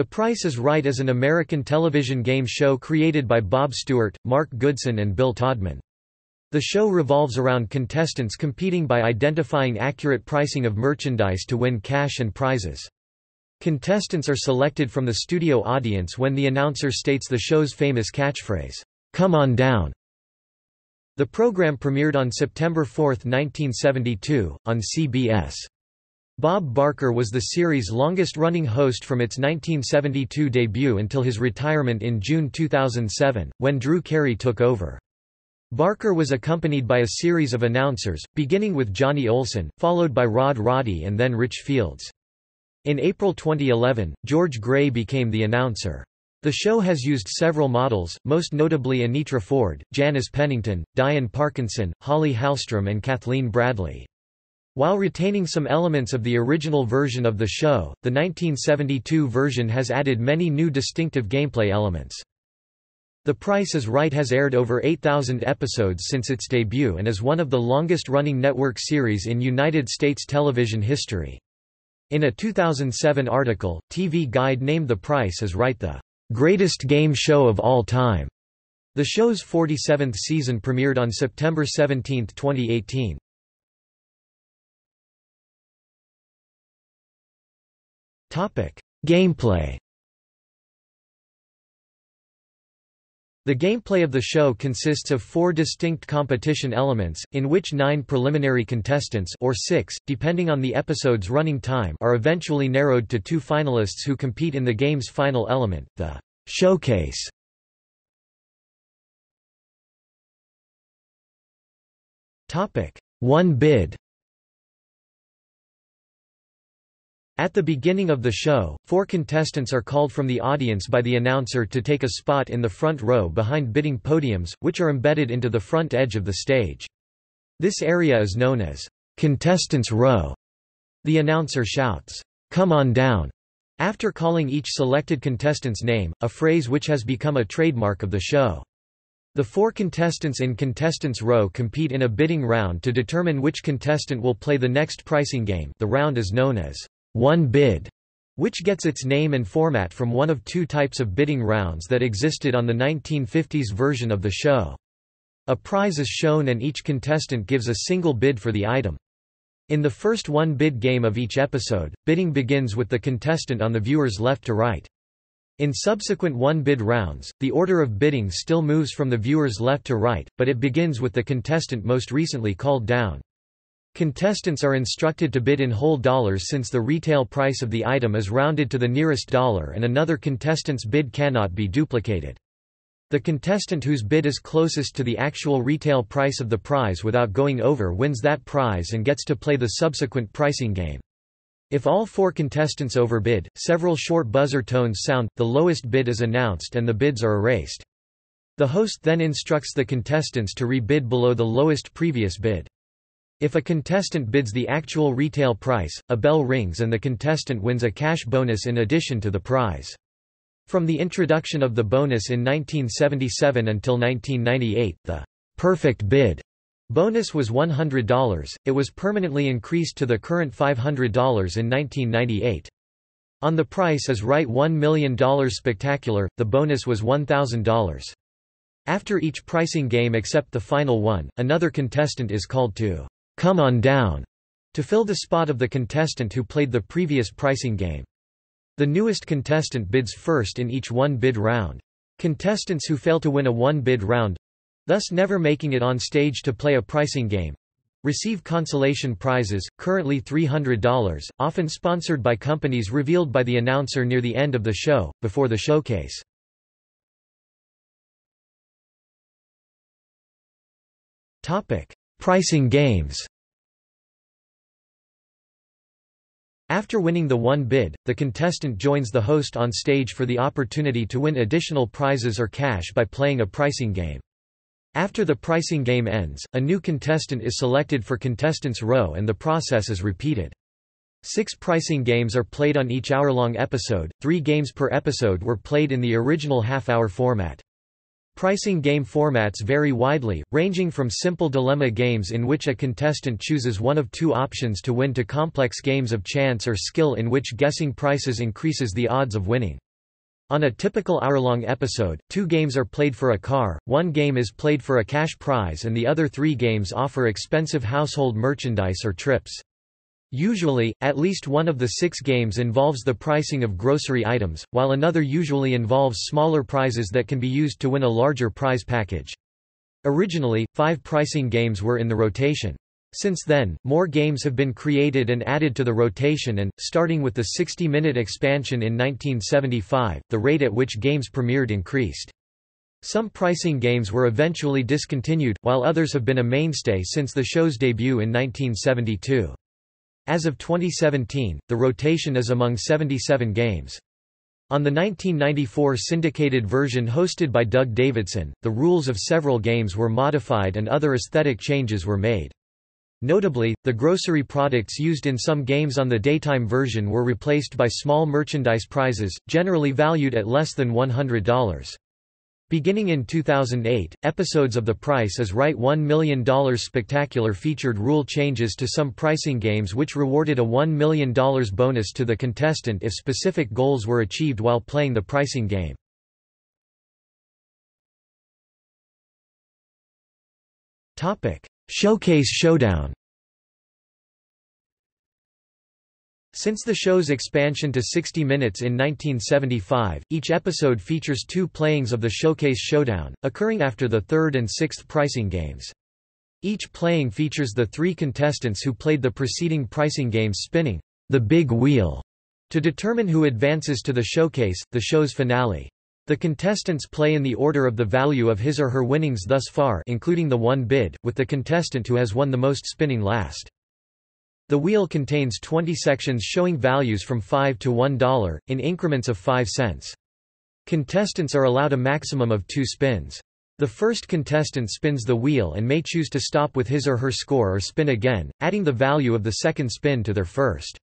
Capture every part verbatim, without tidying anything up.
The Price is Right is an American television game show created by Bob Stewart, Mark Goodson and Bill Todman. The show revolves around contestants competing by identifying accurate pricing of merchandise to win cash and prizes. Contestants are selected from the studio audience when the announcer states the show's famous catchphrase, "Come on down." The program premiered on September fourth nineteen seventy-two, on C B S. Bob Barker was the series' longest-running host from its nineteen seventy-two debut until his retirement in June two thousand seven, when Drew Carey took over. Barker was accompanied by a series of announcers, beginning with Johnny Olson, followed by Rod Roddy and then Rich Fields. In April twenty eleven, George Gray became the announcer. The show has used several models, most notably Anitra Ford, Janice Pennington, Diane Parkinson, Holly Hallstrom and Kathleen Bradley. While retaining some elements of the original version of the show, the nineteen seventy-two version has added many new distinctive gameplay elements. The Price is Right has aired over eight thousand episodes since its debut and is one of the longest-running network series in United States television history. In a two thousand seven article, T V Guide named The Price is Right the "greatest game show of all time." The show's forty-seventh season premiered on September seventeenth twenty eighteen. Topic: Gameplay. The gameplay of the show consists of four distinct competition elements, in which nine preliminary contestants or six, depending on the episode's running time are eventually narrowed to two finalists who compete in the game's final element, the showcase. One bid. At the beginning of the show, four contestants are called from the audience by the announcer to take a spot in the front row behind bidding podiums, which are embedded into the front edge of the stage. This area is known as contestants' row. The announcer shouts, "Come on down," after calling each selected contestant's name, a phrase which has become a trademark of the show. The four contestants in contestants' row compete in a bidding round to determine which contestant will play the next pricing game. The round is known as one bid, which gets its name and format from one of two types of bidding rounds that existed on the nineteen fifties version of the show. A prize is shown and each contestant gives a single bid for the item. In the first one-bid game of each episode, bidding begins with the contestant on the viewer's left to right. In subsequent one-bid rounds, the order of bidding still moves from the viewer's left to right, but it begins with the contestant most recently called down. Contestants are instructed to bid in whole dollars since the retail price of the item is rounded to the nearest dollar and another contestant's bid cannot be duplicated. The contestant whose bid is closest to the actual retail price of the prize without going over wins that prize and gets to play the subsequent pricing game. If all four contestants overbid, several short buzzer tones sound, the lowest bid is announced and the bids are erased. The host then instructs the contestants to re-bid below the lowest previous bid. If a contestant bids the actual retail price, a bell rings and the contestant wins a cash bonus in addition to the prize. From the introduction of the bonus in nineteen seventy-seven until nineteen ninety-eight, the "perfect bid" bonus was one hundred dollars, it was permanently increased to the current five hundred dollars in nineteen ninety-eight. On The Price is Right one million dollar Spectacular, the bonus was one thousand dollars. After each pricing game except the final one, another contestant is called to "come on down," to fill the spot of the contestant who played the previous pricing game. The newest contestant bids first in each one-bid round. Contestants who fail to win a one-bid round—thus never making it on stage to play a pricing game—receive consolation prizes, currently three hundred dollars, often sponsored by companies revealed by the announcer near the end of the show, before the showcase. Pricing games. After winning the one bid, the contestant joins the host on stage for the opportunity to win additional prizes or cash by playing a pricing game. After the pricing game ends, a new contestant is selected for contestants' row and the process is repeated. Six pricing games are played on each hour-long episode, three games per episode were played in the original half-hour format. Pricing game formats vary widely, ranging from simple dilemma games in which a contestant chooses one of two options to win to complex games of chance or skill in which guessing prices increases the odds of winning. On a typical hour-long episode, two games are played for a car, one game is played for a cash prize and the other three games offer expensive household merchandise or trips. Usually, at least one of the six games involves the pricing of grocery items, while another usually involves smaller prizes that can be used to win a larger prize package. Originally, five pricing games were in the rotation. Since then, more games have been created and added to the rotation and, starting with the sixty-minute expansion in nineteen seventy-five, the rate at which games premiered increased. Some pricing games were eventually discontinued, while others have been a mainstay since the show's debut in nineteen seventy-two. As of twenty seventeen, the rotation is among seventy-seven games. On the nineteen ninety-four syndicated version hosted by Doug Davidson, the rules of several games were modified and other aesthetic changes were made. Notably, the grocery products used in some games on the daytime version were replaced by small merchandise prizes, generally valued at less than one hundred dollars. Beginning in two thousand eight, episodes of The Price is Right one million dollar Spectacular featured rule changes to some pricing games which rewarded a one million dollar bonus to the contestant if specific goals were achieved while playing the pricing game. Showcase Showdown. Since the show's expansion to sixty minutes in nineteen seventy-five, each episode features two playings of the Showcase Showdown, occurring after the third and sixth pricing games. Each playing features the three contestants who played the preceding pricing games spinning the big wheel to determine who advances to the showcase, the show's finale. The contestants play in the order of the value of his or her winnings thus far, including the one bid, with the contestant who has won the most spinning last. The wheel contains twenty sections showing values from five to one dollar, in increments of five cents. Contestants are allowed a maximum of two spins. The first contestant spins the wheel and may choose to stop with his or her score or spin again, adding the value of the second spin to their first.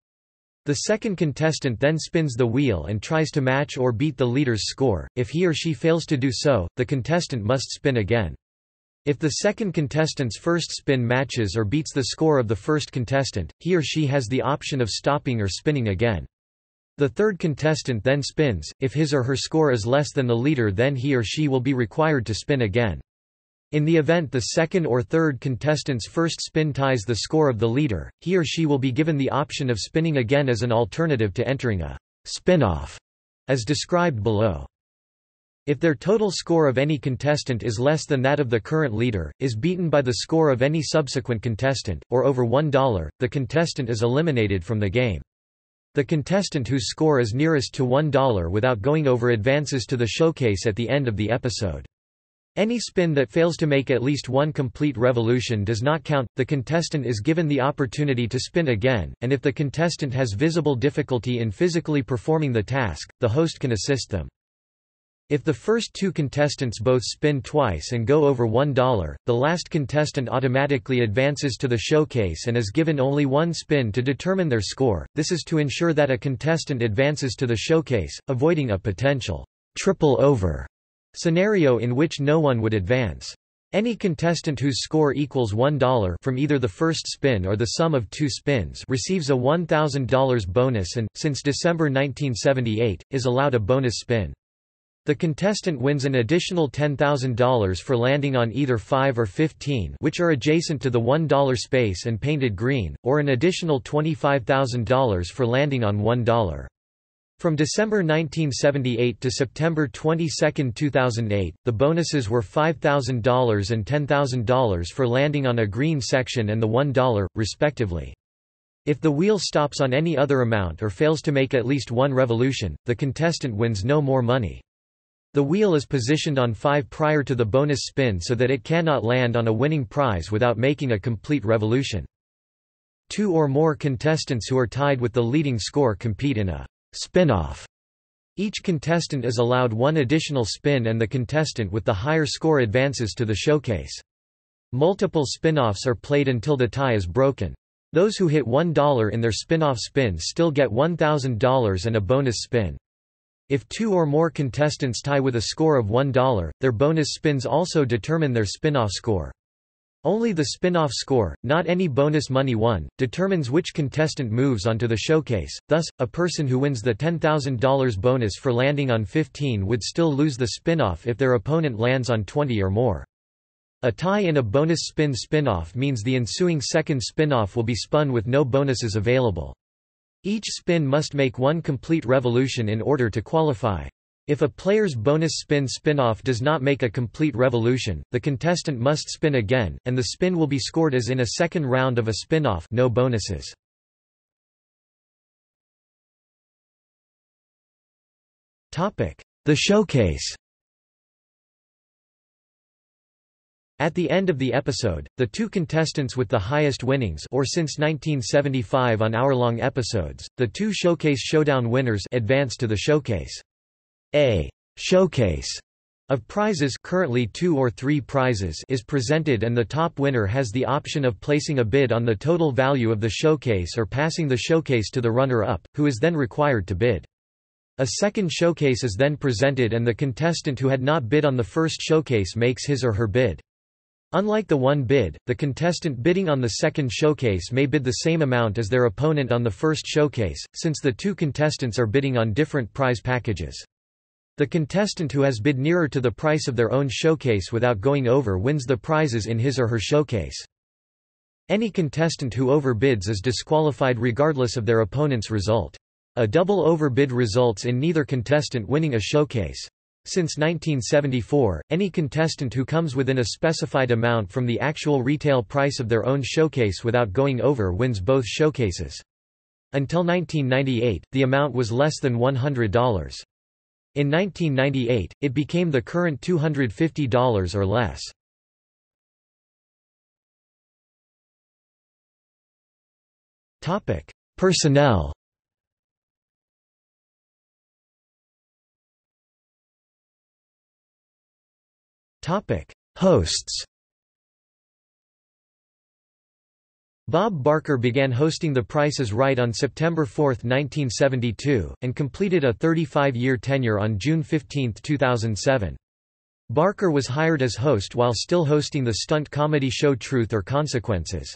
The second contestant then spins the wheel and tries to match or beat the leader's score. If he or she fails to do so, the contestant must spin again. If the second contestant's first spin matches or beats the score of the first contestant, he or she has the option of stopping or spinning again. The third contestant then spins. If his or her score is less than the leader, then he or she will be required to spin again. In the event the second or third contestant's first spin ties the score of the leader, he or she will be given the option of spinning again as an alternative to entering a spin-off, as described below. If their total score of any contestant is less than that of the current leader, is beaten by the score of any subsequent contestant, or over one dollar, the contestant is eliminated from the game. The contestant whose score is nearest to one dollar without going over advances to the showcase at the end of the episode. Any spin that fails to make at least one complete revolution does not count. The contestant is given the opportunity to spin again, and if the contestant has visible difficulty in physically performing the task, the host can assist them. If the first two contestants both spin twice and go over one dollar, the last contestant automatically advances to the showcase and is given only one spin to determine their score. This is to ensure that a contestant advances to the showcase, avoiding a potential triple over scenario in which no one would advance. Any contestant whose score equals one dollar from either the first spin or the sum of two spins receives a one thousand dollar bonus and, since December nineteen seventy-eight, is allowed a bonus spin. The contestant wins an additional ten thousand dollars for landing on either five or fifteen, which are adjacent to the one dollar space and painted green, or an additional twenty-five thousand dollars for landing on one dollar. From December nineteen seventy-eight to September twenty-second two thousand eight, the bonuses were five thousand dollars and ten thousand dollars for landing on a green section and the one dollar, respectively. If the wheel stops on any other amount or fails to make at least one revolution, the contestant wins no more money. The wheel is positioned on five prior to the bonus spin so that it cannot land on a winning prize without making a complete revolution. Two or more contestants who are tied with the leading score compete in a spin-off. Each contestant is allowed one additional spin and the contestant with the higher score advances to the showcase. Multiple spin-offs are played until the tie is broken. Those who hit one dollar in their spin-off spin still get one thousand dollars and a bonus spin. If two or more contestants tie with a score of one dollar, their bonus spins also determine their spin-off score. Only the spin-off score, not any bonus money won, determines which contestant moves onto the showcase. Thus, a person who wins the ten thousand dollars bonus for landing on fifteen would still lose the spin-off if their opponent lands on twenty or more. A tie in a bonus spin spin-off means the ensuing second spin-off will be spun with no bonuses available. Each spin must make one complete revolution in order to qualify. If a player's bonus spin spin-off does not make a complete revolution, the contestant must spin again, and the spin will be scored as in a second round of a spin-off, no bonuses. Topic: The Showcase. At the end of the episode, the two contestants with the highest winnings, or since nineteen seventy-five on hour-long episodes, the two Showcase Showdown winners advance to the showcase. A showcase of prizes, currently two or three prizes, is presented, and the top winner has the option of placing a bid on the total value of the showcase or passing the showcase to the runner-up, who is then required to bid. A second showcase is then presented, and the contestant who had not bid on the first showcase makes his or her bid. Unlike the one bid, the contestant bidding on the second showcase may bid the same amount as their opponent on the first showcase, since the two contestants are bidding on different prize packages. The contestant who has bid nearer to the price of their own showcase without going over wins the prizes in his or her showcase. Any contestant who overbids is disqualified regardless of their opponent's result. A double overbid results in neither contestant winning a showcase. Since nineteen seventy-four, any contestant who comes within a specified amount from the actual retail price of their own showcase without going over wins both showcases. Until nineteen ninety-eight, the amount was less than one hundred dollars. In nineteen ninety-eight, it became the current two hundred fifty dollars or less. Topic: Personnel. Topic: Hosts. Bob Barker began hosting The Price is Right on September fourth, nineteen seventy-two, and completed a thirty-five year tenure on June fifteenth, two thousand seven. Barker was hired as host while still hosting the stunt comedy show Truth or Consequences.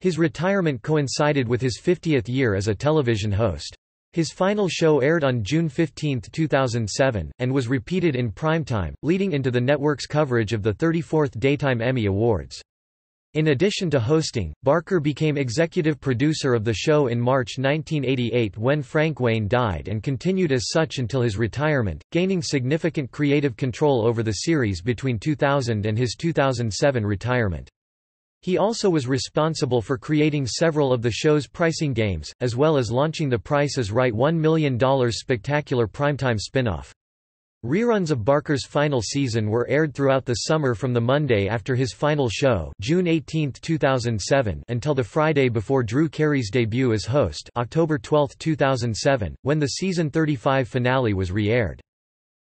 His retirement coincided with his fiftieth year as a television host. His final show aired on June fifteenth, two thousand seven, and was repeated in primetime, leading into the network's coverage of the thirty-fourth Daytime Emmy Awards. In addition to hosting, Barker became executive producer of the show in March nineteen eighty-eight when Frank Wayne died, and continued as such until his retirement, gaining significant creative control over the series between two thousand and his two thousand seven retirement. He also was responsible for creating several of the show's pricing games, as well as launching The Price is Right one million dollar Spectacular primetime spin-off. Reruns of Barker's final season were aired throughout the summer from the Monday after his final show, June eighteenth, two thousand seven, until the Friday before Drew Carey's debut as host, October twelfth, two thousand seven, when the season thirty-five finale was re-aired.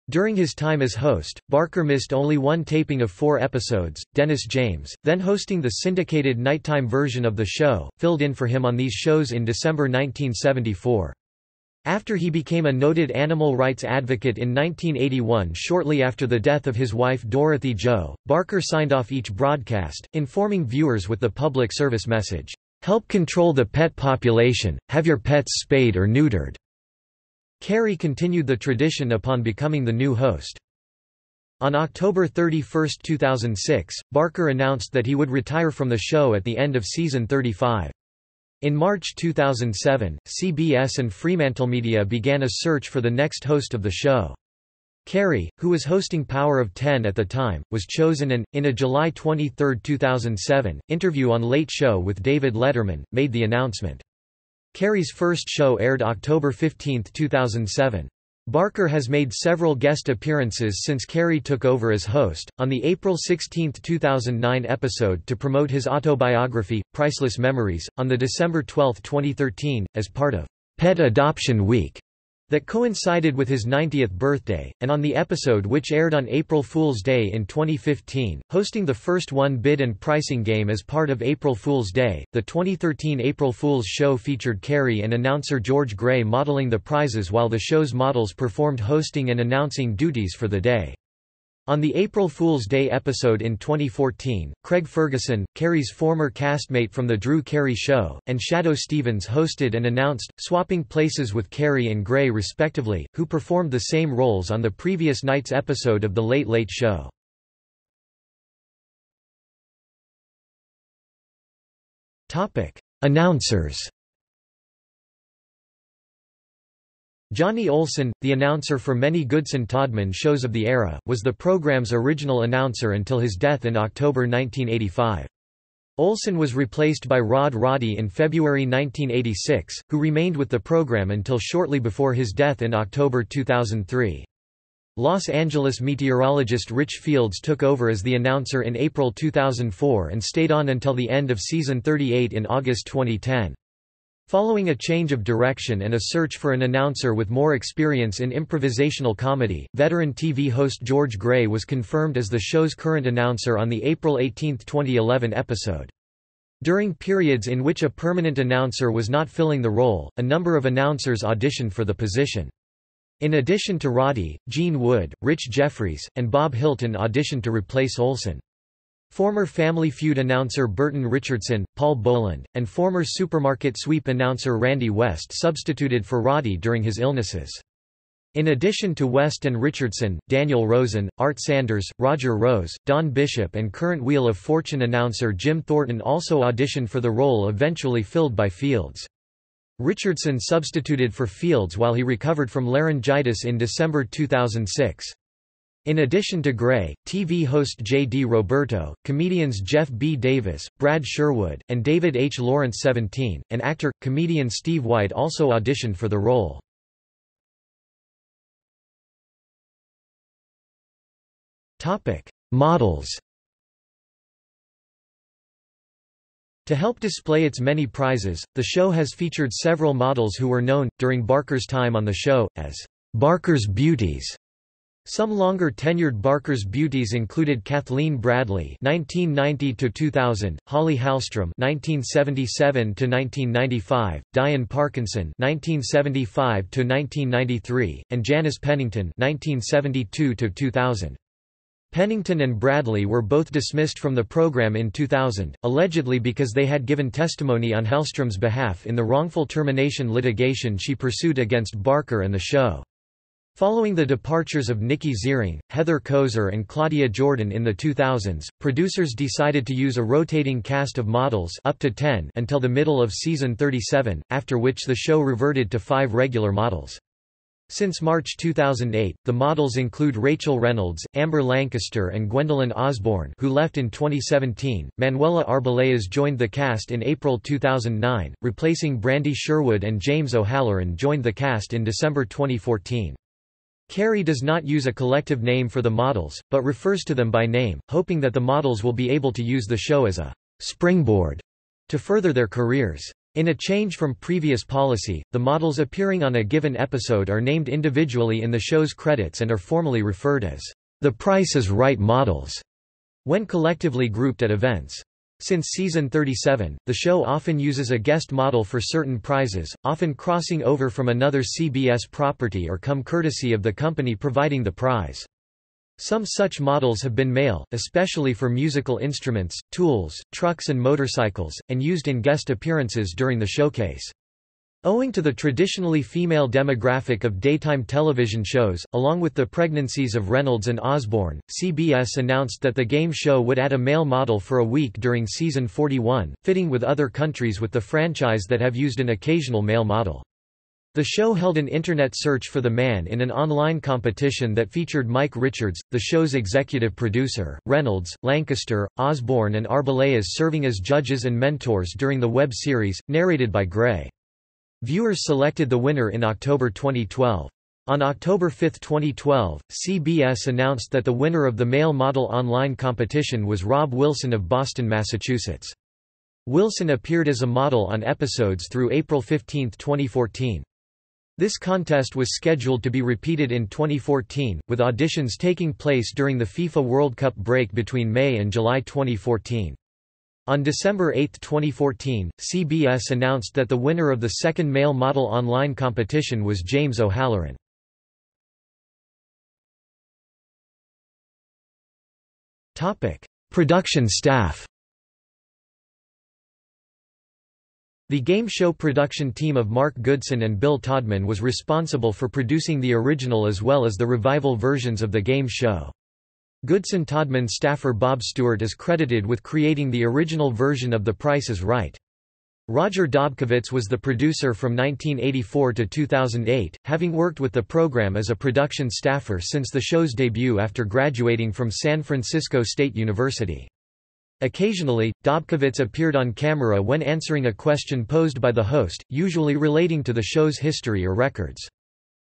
During his time as host, Barker missed only one taping of four episodes. Dennis James, then hosting the syndicated nighttime version of the show, filled in for him on these shows in December nineteen seventy-four. After he became a noted animal rights advocate in nineteen eighty-one, shortly after the death of his wife Dorothy Jo, Barker signed off each broadcast, informing viewers with the public service message, "Help control the pet population, have your pets spayed or neutered." Carey continued the tradition upon becoming the new host. On October thirty-first, two thousand six, Barker announced that he would retire from the show at the end of season thirty-five. In March two thousand seven, C B S and FremantleMedia began a search for the next host of the show. Carey, who was hosting Power of Ten at the time, was chosen and, in a July twenty-third, two thousand seven, interview on Late Show with David Letterman, made the announcement. Carey's first show aired October fifteenth, two thousand seven. Barker has made several guest appearances since Carey took over as host. On the April sixteenth, two thousand nine episode to promote his autobiography, Priceless Memories, on the December twelfth, twenty thirteen, as part of Pet Adoption Week that coincided with his ninetieth birthday, and on the episode which aired on April Fool's Day in twenty fifteen, hosting the first one bid and pricing game as part of April Fool's Day. The twenty thirteen April Fool's show featured Carey and announcer George Gray modeling the prizes while the show's models performed hosting and announcing duties for the day. On the April Fool's Day episode in twenty fourteen, Craig Ferguson, Carey's former castmate from The Drew Carey Show, and Shadoe Stevens hosted and announced, swapping places with Carey and Gray respectively, who performed the same roles on the previous night's episode of The Late Late Show. Announcers. Johnny Olson, the announcer for many Goodson Todman shows of the era, was the program's original announcer until his death in October nineteen eighty-five. Olson was replaced by Rod Roddy in February nineteen eighty-six, who remained with the program until shortly before his death in October two thousand three. Los Angeles meteorologist Rich Fields took over as the announcer in April two thousand four and stayed on until the end of season thirty-eight in August twenty ten. Following a change of direction and a search for an announcer with more experience in improvisational comedy, veteran T V host George Gray was confirmed as the show's current announcer on the April eighteenth twenty eleven episode. During periods in which a permanent announcer was not filling the role, a number of announcers auditioned for the position. In addition to Roddy, Gene Wood, Rich Jeffries, and Bob Hilton auditioned to replace Olson. Former Family Feud announcer Burton Richardson, Paul Boland, and former Supermarket Sweep announcer Randy West substituted for Roddy during his illnesses. In addition to West and Richardson, Daniel Rosen, Art Sanders, Roger Rose, Don Bishop and current Wheel of Fortune announcer Jim Thornton also auditioned for the role eventually filled by Fields. Richardson substituted for Fields while he recovered from laryngitis in December two thousand six. In addition to Gray, T V host J D Roberto, comedians Jeff B. Davis, Brad Sherwood, and David H. Lawrence seventeen, and actor, comedian Steve White also auditioned for the role. Models. To help display its many prizes, the show has featured several models who were known, during Barker's time on the show, as Barker's Beauties. Some longer-tenured Barker's Beauties included Kathleen Bradley nineteen ninety to two thousand, Holly Hallstrom nineteen seventy-seven to nineteen ninety-five, Diane Parkinson nineteen seventy-five to nineteen ninety-three, and Janice Pennington nineteen seventy-two to two thousand. Pennington and Bradley were both dismissed from the program in two thousand, allegedly because they had given testimony on Hallstrom's behalf in the wrongful termination litigation she pursued against Barker and the show. Following the departures of Nikki Ziering, Heather Kozer and Claudia Jordan in the two thousands, producers decided to use a rotating cast of models up to ten until the middle of season thirty-seven, after which the show reverted to five regular models. Since March two thousand eight, the models include Rachel Reynolds, Amber Lancaster and Gwendolyn Osborne, who left in twenty seventeen. Manuela Arbelaez joined the cast in April two thousand nine, replacing Brandy Sherwood, and James O'Halloran joined the cast in December twenty fourteen. Carey does not use a collective name for the models, but refers to them by name, hoping that the models will be able to use the show as a springboard to further their careers. In a change from previous policy, the models appearing on a given episode are named individually in the show's credits and are formally referred as The Price is Right models when collectively grouped at events. Since season thirty-seven, the show often uses a guest model for certain prizes, often crossing over from another C B S property or come courtesy of the company providing the prize. Some such models have been male, especially for musical instruments, tools, trucks and motorcycles, and used in guest appearances during the showcase. Owing to the traditionally female demographic of daytime television shows, along with the pregnancies of Reynolds and Osborne, C B S announced that the game show would add a male model for a week during season forty-one, fitting with other countries with the franchise that have used an occasional male model. The show held an internet search for the man in an online competition that featured Mike Richards, the show's executive producer, Reynolds, Lancaster, Osborne and Arbelaez serving as judges and mentors during the web series, narrated by Gray. Viewers selected the winner in October twenty twelve. On October fifth twenty twelve, C B S announced that the winner of the male model online competition was Rob Wilson of Boston, Massachusetts. Wilson appeared as a model on episodes through April fifteenth twenty fourteen. This contest was scheduled to be repeated in twenty fourteen, with auditions taking place during the FIFA World Cup break between May and July twenty fourteen. On December eighth twenty fourteen, C B S announced that the winner of the second male model online competition was James O'Halloran. Topic: Production staff. The game show production team of Mark Goodson and Bill Todman was responsible for producing the original as well as the revival versions of the game show. Goodson-Todman staffer Bob Stewart is credited with creating the original version of The Price is Right. Roger Dobkowitz was the producer from nineteen eighty-four to two thousand eight, having worked with the program as a production staffer since the show's debut after graduating from San Francisco State University. Occasionally, Dobkowitz appeared on camera when answering a question posed by the host, usually relating to the show's history or records.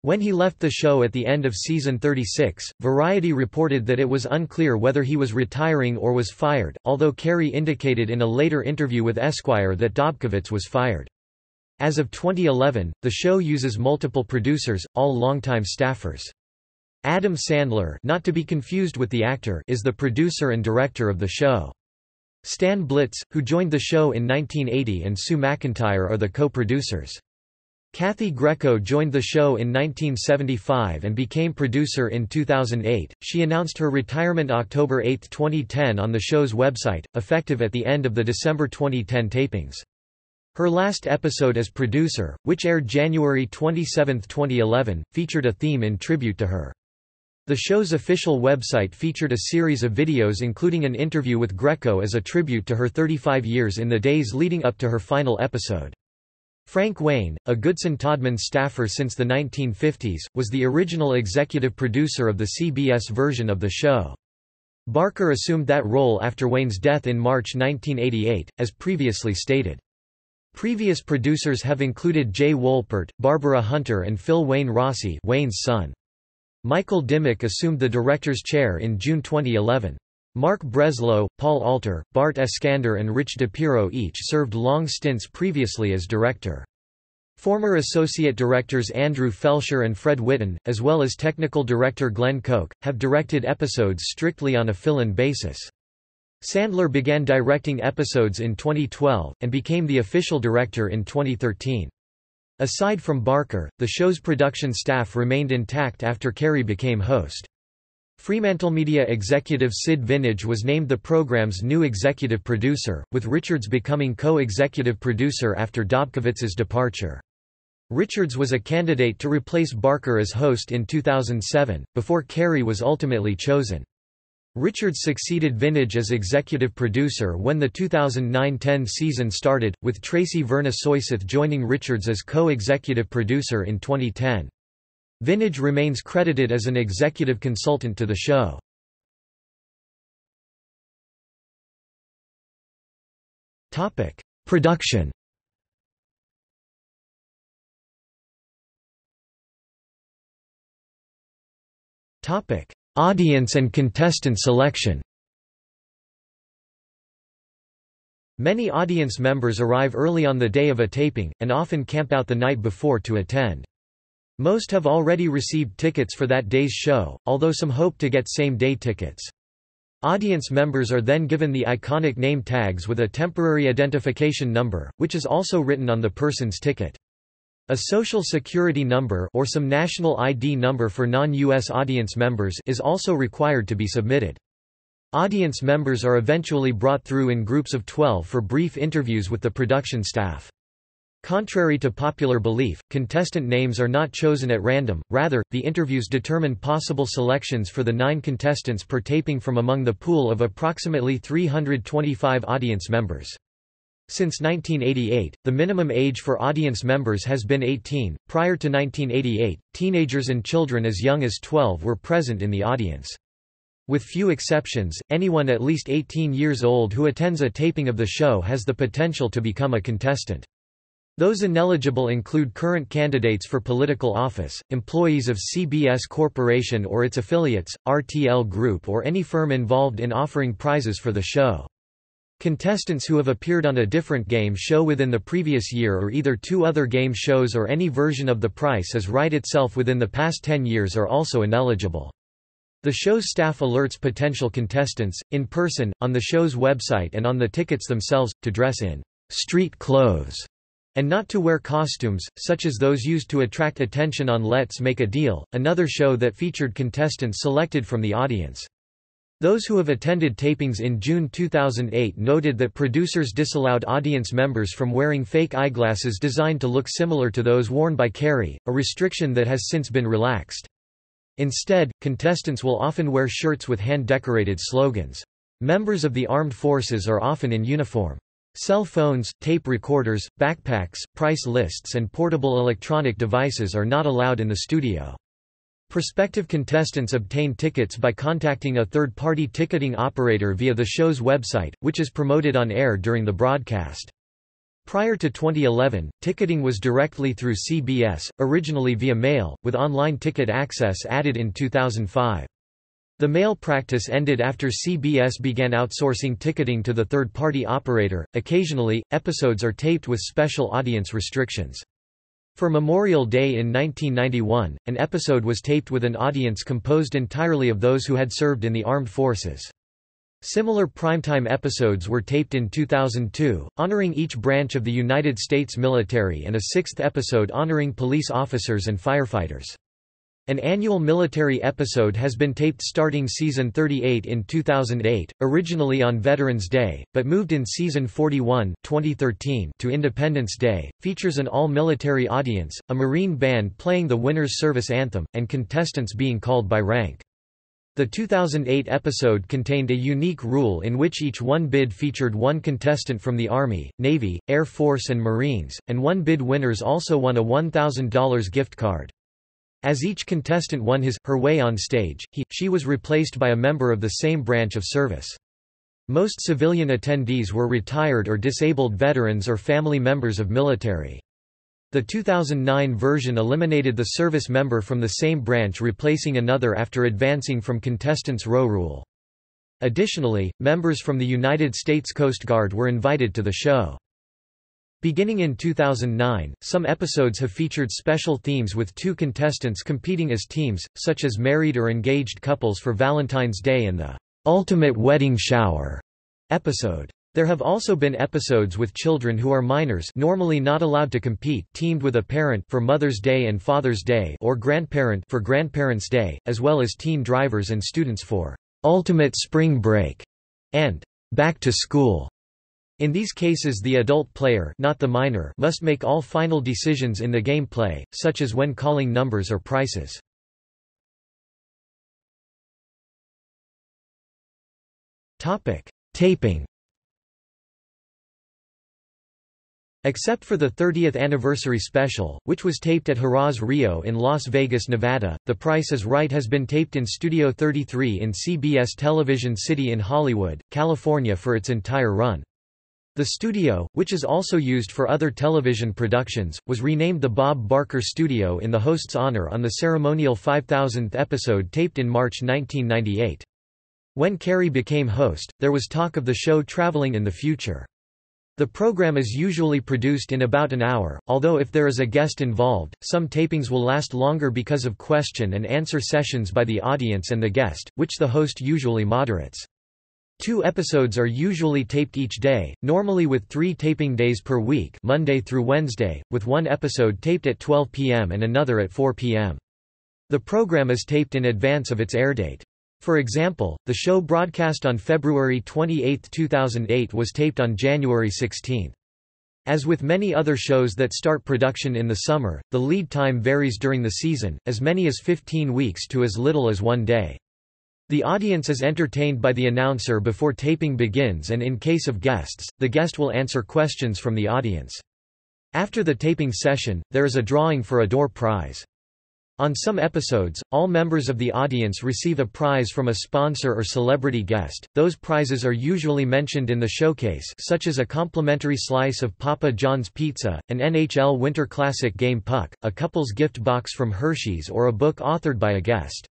When he left the show at the end of season thirty-six, Variety reported that it was unclear whether he was retiring or was fired, although Carey indicated in a later interview with Esquire that Dobkowitz was fired. As of twenty eleven, the show uses multiple producers, all longtime staffers. Adam Sandler, not to be confused with the actor, is the producer and director of the show. Stan Blitz, who joined the show in nineteen eighty, and Sue McIntyre are the co-producers. Kathy Greco joined the show in nineteen seventy-five and became producer in two thousand eight. She announced her retirement October eighth, twenty ten on the show's website, effective at the end of the December twenty ten tapings. Her last episode as producer, which aired January twenty-seventh, twenty eleven, featured a theme in tribute to her. The show's official website featured a series of videos including an interview with Greco as a tribute to her thirty-five years in the days leading up to her final episode. Frank Wayne, a Goodson-Todman staffer since the nineteen fifties, was the original executive producer of the C B S version of the show. Barker assumed that role after Wayne's death in March nineteen eighty-eight, as previously stated. Previous producers have included Jay Wolpert, Barbara Hunter and Phil Wayne Rossi, Wayne's son. Michael Dimick assumed the director's chair in June twenty eleven. Mark Breslow, Paul Alter, Bart Eskander and Rich DePiro each served long stints previously as director. Former associate directors Andrew Felsher and Fred Whitten, as well as technical director Glenn Koch, have directed episodes strictly on a fill-in basis. Sandler began directing episodes in twenty twelve, and became the official director in twenty thirteen. Aside from Barker, the show's production staff remained intact after Carey became host. FremantleMedia executive Syd Vinnage was named the program's new executive producer, with Richards becoming co-executive producer after Dobkowitz's departure. Richards was a candidate to replace Barker as host in two thousand seven, before Carey was ultimately chosen. Richards succeeded Vinnage as executive producer when the two thousand nine ten season started, with Tracy Verna Soyseth joining Richards as co-executive producer in twenty ten. Vinnage remains credited as an executive consultant to the show. Topic: Production. Topic: Audience and contestant selection. Many audience members arrive early on the day of a taping, and often camp out the night before to attend. Most have already received tickets for that day's show, although some hope to get same-day tickets. Audience members are then given the iconic name tags with a temporary identification number, which is also written on the person's ticket. A social security number or some national I D number for non-U S audience members is also required to be submitted. Audience members are eventually brought through in groups of twelve for brief interviews with the production staff. Contrary to popular belief, contestant names are not chosen at random, rather, the interviews determine possible selections for the nine contestants per taping from among the pool of approximately three hundred twenty-five audience members. Since nineteen eighty-eight, the minimum age for audience members has been eighteen. Prior to nineteen eighty-eight, teenagers and children as young as twelve were present in the audience. With few exceptions, anyone at least eighteen years old who attends a taping of the show has the potential to become a contestant. Those ineligible include current candidates for political office, employees of C B S Corporation or its affiliates, R T L Group or any firm involved in offering prizes for the show. Contestants who have appeared on a different game show within the previous year or either two other game shows or any version of The Price is Right itself within the past ten years are also ineligible. The show's staff alerts potential contestants, in person, on the show's website and on the tickets themselves, to dress in street clothes and not to wear costumes, such as those used to attract attention on Let's Make a Deal, another show that featured contestants selected from the audience. Those who have attended tapings in June two thousand eight noted that producers disallowed audience members from wearing fake eyeglasses designed to look similar to those worn by Carey, a restriction that has since been relaxed. Instead, contestants will often wear shirts with hand-decorated slogans. Members of the armed forces are often in uniform. Cell phones, tape recorders, backpacks, price lists and portable electronic devices are not allowed in the studio. Prospective contestants obtain tickets by contacting a third-party ticketing operator via the show's website, which is promoted on air during the broadcast. Prior to twenty eleven, ticketing was directly through C B S, originally via mail, with online ticket access added in two thousand five. The mail practice ended after C B S began outsourcing ticketing to the third-party operator. Occasionally, episodes are taped with special audience restrictions. For Memorial Day in nineteen ninety-one, an episode was taped with an audience composed entirely of those who had served in the armed forces. Similar primetime episodes were taped in two thousand two, honoring each branch of the United States military and a sixth episode honoring police officers and firefighters. An annual military episode has been taped starting season thirty-eight in two thousand eight, originally on Veterans Day, but moved in season forty-one, twenty thirteen, to Independence Day, features an all-military audience, a Marine band playing the winner's service anthem, and contestants being called by rank. The two thousand eight episode contained a unique rule in which each one bid featured one contestant from the Army, Navy, Air Force and Marines, and one bid winners also won a one thousand dollar gift card. As each contestant won his, her way on stage, he, she was replaced by a member of the same branch of service. Most civilian attendees were retired or disabled veterans or family members of military. The two thousand nine version eliminated the service member from the same branch, replacing another after advancing from contestants' row rule. Additionally, members from the United States Coast Guard were invited to the show. Beginning in two thousand nine, some episodes have featured special themes with two contestants competing as teams, such as married or engaged couples for Valentine's Day and the "Ultimate Wedding Shower" episode. There have also been episodes with children who are minors, normally not allowed to compete, teamed with a parent for Mother's Day and Father's Day, or grandparent for Grandparents' Day, as well as teen drivers and students for "Ultimate Spring Break" and "Back to School." In these cases the adult player, not the minor, must make all final decisions in the gameplay, such as when calling numbers or prices. Taping. Except for the thirtieth anniversary special, which was taped at Harrah's Rio in Las Vegas, Nevada, The Price is Right has been taped in Studio thirty-three in C B S Television City in Hollywood, California for its entire run. The studio, which is also used for other television productions, was renamed the Bob Barker Studio in the host's honor on the ceremonial five thousandth episode taped in March nineteen ninety-eight. When Carey became host, there was talk of the show traveling in the future. The program is usually produced in about an hour, although if there is a guest involved, some tapings will last longer because of question and answer sessions by the audience and the guest, which the host usually moderates. Two episodes are usually taped each day, normally with three taping days per week, Monday through Wednesday, with one episode taped at twelve p m and another at four p m The program is taped in advance of its air date. For example, the show broadcast on February twenty-eighth two thousand eight was taped on January sixteenth. As with many other shows that start production in the summer, the lead time varies during the season, as many as fifteen weeks to as little as one day. The audience is entertained by the announcer before taping begins, and in case of guests, the guest will answer questions from the audience. After the taping session, there is a drawing for a door prize. On some episodes, all members of the audience receive a prize from a sponsor or celebrity guest. Those prizes are usually mentioned in the showcase, such as a complimentary slice of Papa John's pizza, an N H L Winter Classic game puck, a couple's gift box from Hershey's, or a book authored by a guest.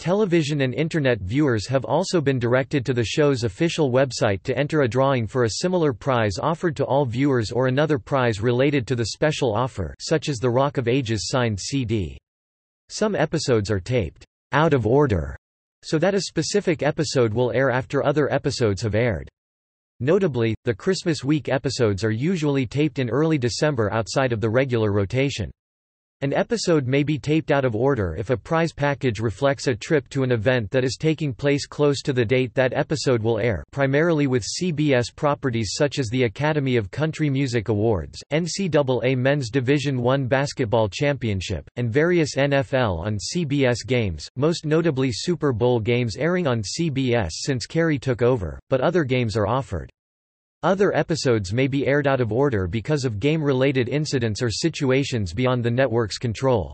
Television and Internet viewers have also been directed to the show's official website to enter a drawing for a similar prize offered to all viewers or another prize related to the special offer, such as the Rock of Ages signed C D. Some episodes are taped out of order, so that a specific episode will air after other episodes have aired. Notably, the Christmas week episodes are usually taped in early December outside of the regular rotation. An episode may be taped out of order if a prize package reflects a trip to an event that is taking place close to the date that episode will air, primarily with C B S properties such as the Academy of Country Music Awards, N C double A Men's Division one Basketball Championship, and various N F L on C B S games, most notably Super Bowl games airing on C B S since Carey took over, but other games are offered. Other episodes may be aired out of order because of game-related incidents or situations beyond the network's control.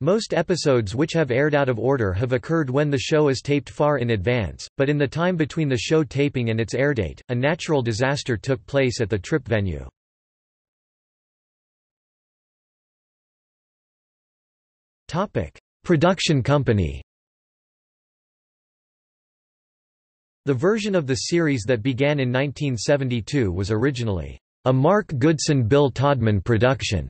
Most episodes which have aired out of order have occurred when the show is taped far in advance, but in the time between the show taping and its airdate, a natural disaster took place at the trip venue. Topic: Production company. The version of the series that began in nineteen seventy-two was originally a Mark Goodson-Bill Todman production,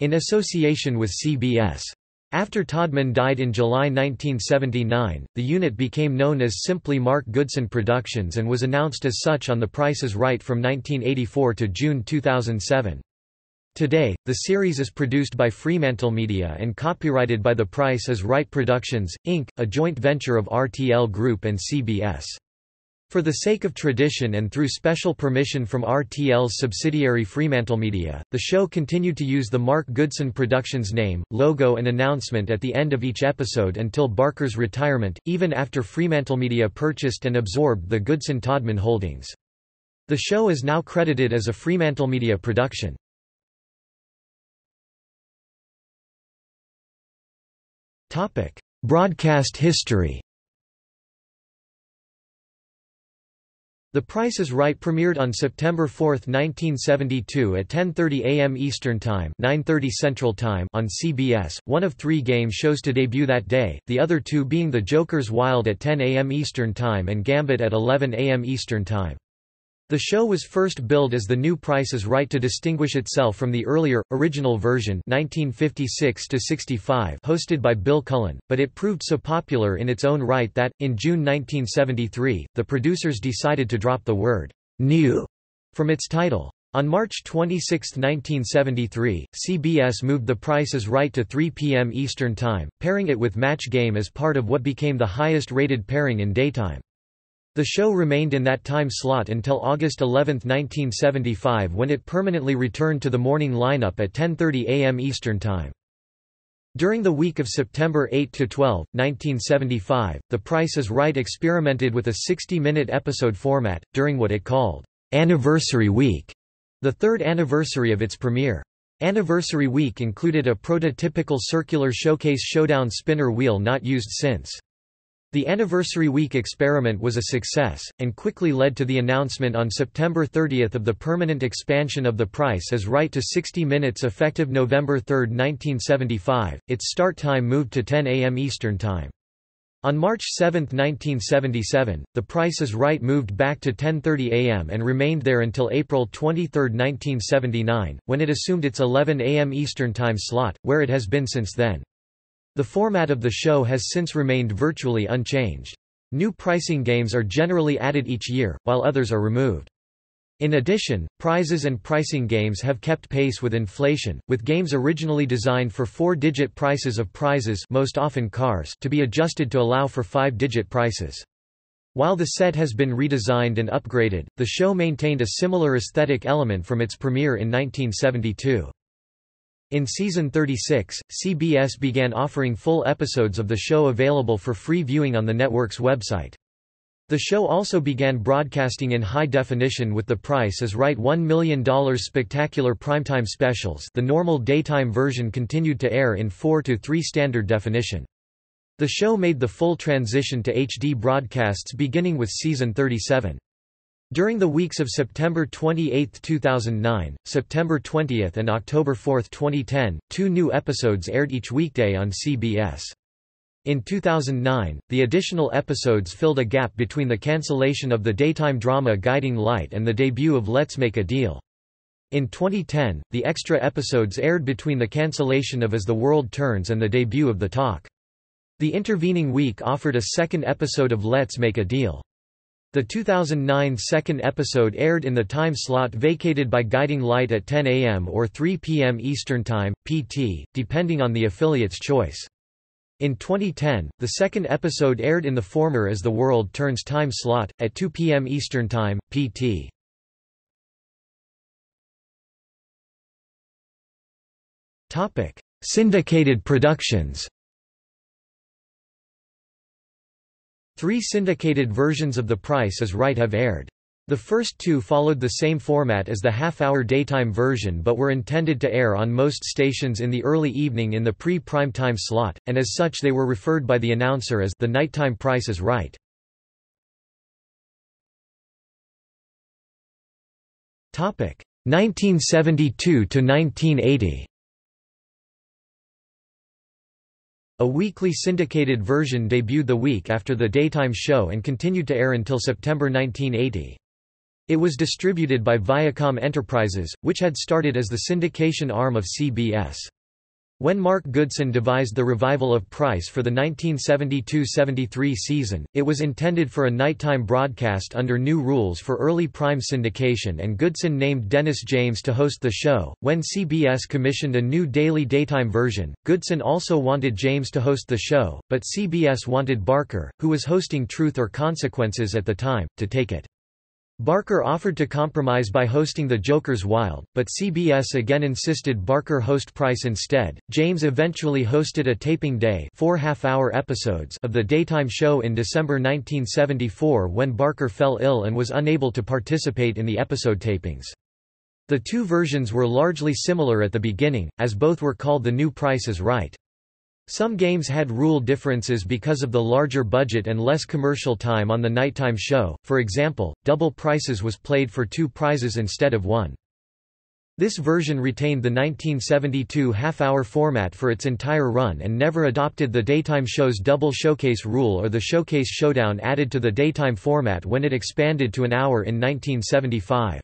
in association with C B S. After Todman died in July nineteen seventy-nine, the unit became known as simply Mark Goodson Productions and was announced as such on The Price is Right from nineteen eighty-four to June two thousand seven. Today, the series is produced by FremantleMedia and copyrighted by The Price is Right Productions, Incorporated, a joint venture of R T L Group and C B S. For the sake of tradition and through special permission from R T L's subsidiary FremantleMedia, the show continued to use the Mark Goodson Productions name, logo and announcement at the end of each episode until Barker's retirement, even after FremantleMedia purchased and absorbed the Goodson-Todman holdings. The show is now credited as a FremantleMedia production. Broadcast history. The Price is Right premiered on September fourth nineteen seventy-two at ten thirty a m Eastern Time, nine thirty Central Time on C B S, one of three game shows to debut that day, the other two being The Joker's Wild at ten a m Eastern Time and Gambit at eleven a m Eastern Time. The show was first billed as The New Price is Right to distinguish itself from the earlier, original version nineteen fifty-six to sixty-five hosted by Bill Cullen, but it proved so popular in its own right that, in June nineteen seventy-three, the producers decided to drop the word, "new" from its title. On March twenty-sixth nineteen seventy-three, C B S moved The Price is Right to three p m Eastern Time, pairing it with Match Game as part of what became the highest-rated pairing in daytime. The show remained in that time slot until August eleventh nineteen seventy-five when it permanently returned to the morning lineup at ten thirty a m Eastern Time. During the week of September eighth to twelfth nineteen seventy-five, The Price is Right experimented with a sixty-minute episode format, during what it called Anniversary Week, the third anniversary of its premiere. Anniversary Week included a prototypical circular showcase showdown spinner wheel not used since. The Anniversary Week experiment was a success, and quickly led to the announcement on September thirtieth of the permanent expansion of The Price is Right to sixty minutes effective November third nineteen seventy-five, its start time moved to ten a m Eastern Time. On March seventh nineteen seventy-seven, The Price is Right moved back to ten thirty a m and remained there until April twenty-third nineteen seventy-nine, when it assumed its eleven a m Eastern Time slot, where it has been since then. The format of the show has since remained virtually unchanged. New pricing games are generally added each year, while others are removed. In addition, prizes and pricing games have kept pace with inflation, with games originally designed for four-digit prices of prizes, most often cars, to be adjusted to allow for five-digit prices. While the set has been redesigned and upgraded, the show maintained a similar aesthetic element from its premiere in nineteen seventy-two. In season thirty-six, C B S began offering full episodes of the show available for free viewing on the network's website. The show also began broadcasting in high definition with The Price is Right one million dollar Spectacular Primetime Specials. The normal daytime version continued to air in four to three standard definition. The show made the full transition to H D broadcasts beginning with season thirty-seven. During the weeks of September twenty-eighth two thousand nine, September twentieth and October fourth twenty ten, two new episodes aired each weekday on C B S. In two thousand nine, the additional episodes filled a gap between the cancellation of the daytime drama Guiding Light and the debut of Let's Make a Deal. In twenty ten, the extra episodes aired between the cancellation of As the World Turns and the debut of The Talk. The intervening week offered a second episode of Let's Make a Deal. The two thousand nine second episode aired in the time slot vacated by Guiding Light at ten a m or three p m Eastern Time, P T, depending on the affiliate's choice. In twenty ten, the second episode aired in the former As the World Turns time slot, at two p m Eastern Time, P T. Syndicated productions. Three syndicated versions of The Price is Right have aired. The first two followed the same format as the half-hour daytime version but were intended to air on most stations in the early evening in the pre-primetime slot, and as such they were referred by the announcer as The Nighttime Price is Right. nineteen seventy-two to nineteen eighty. A weekly syndicated version debuted the week after the daytime show and continued to air until September nineteen eighty. It was distributed by Viacom Enterprises, which had started as the syndication arm of C B S. When Mark Goodson devised the revival of Price for the nineteen seventy-two seventy-three season, it was intended for a nighttime broadcast under new rules for early prime syndication, and Goodson named Dennis James to host the show. When C B S commissioned a new daily daytime version, Goodson also wanted James to host the show, but C B S wanted Barker, who was hosting Truth or Consequences at the time, to take it. Barker offered to compromise by hosting The Joker's Wild, but C B S again insisted Barker host Price instead. James eventually hosted a taping day, four half-hour episodes of the daytime show in December nineteen seventy-four when Barker fell ill and was unable to participate in the episode tapings. The two versions were largely similar at the beginning, as both were called The New Price is Right. Some games had rule differences because of the larger budget and less commercial time on the nighttime show, for example, Double Prices was played for two prizes instead of one. This version retained the nineteen seventy-two half-hour format for its entire run and never adopted the daytime show's double showcase rule or the showcase showdown added to the daytime format when it expanded to an hour in nineteen seventy-five.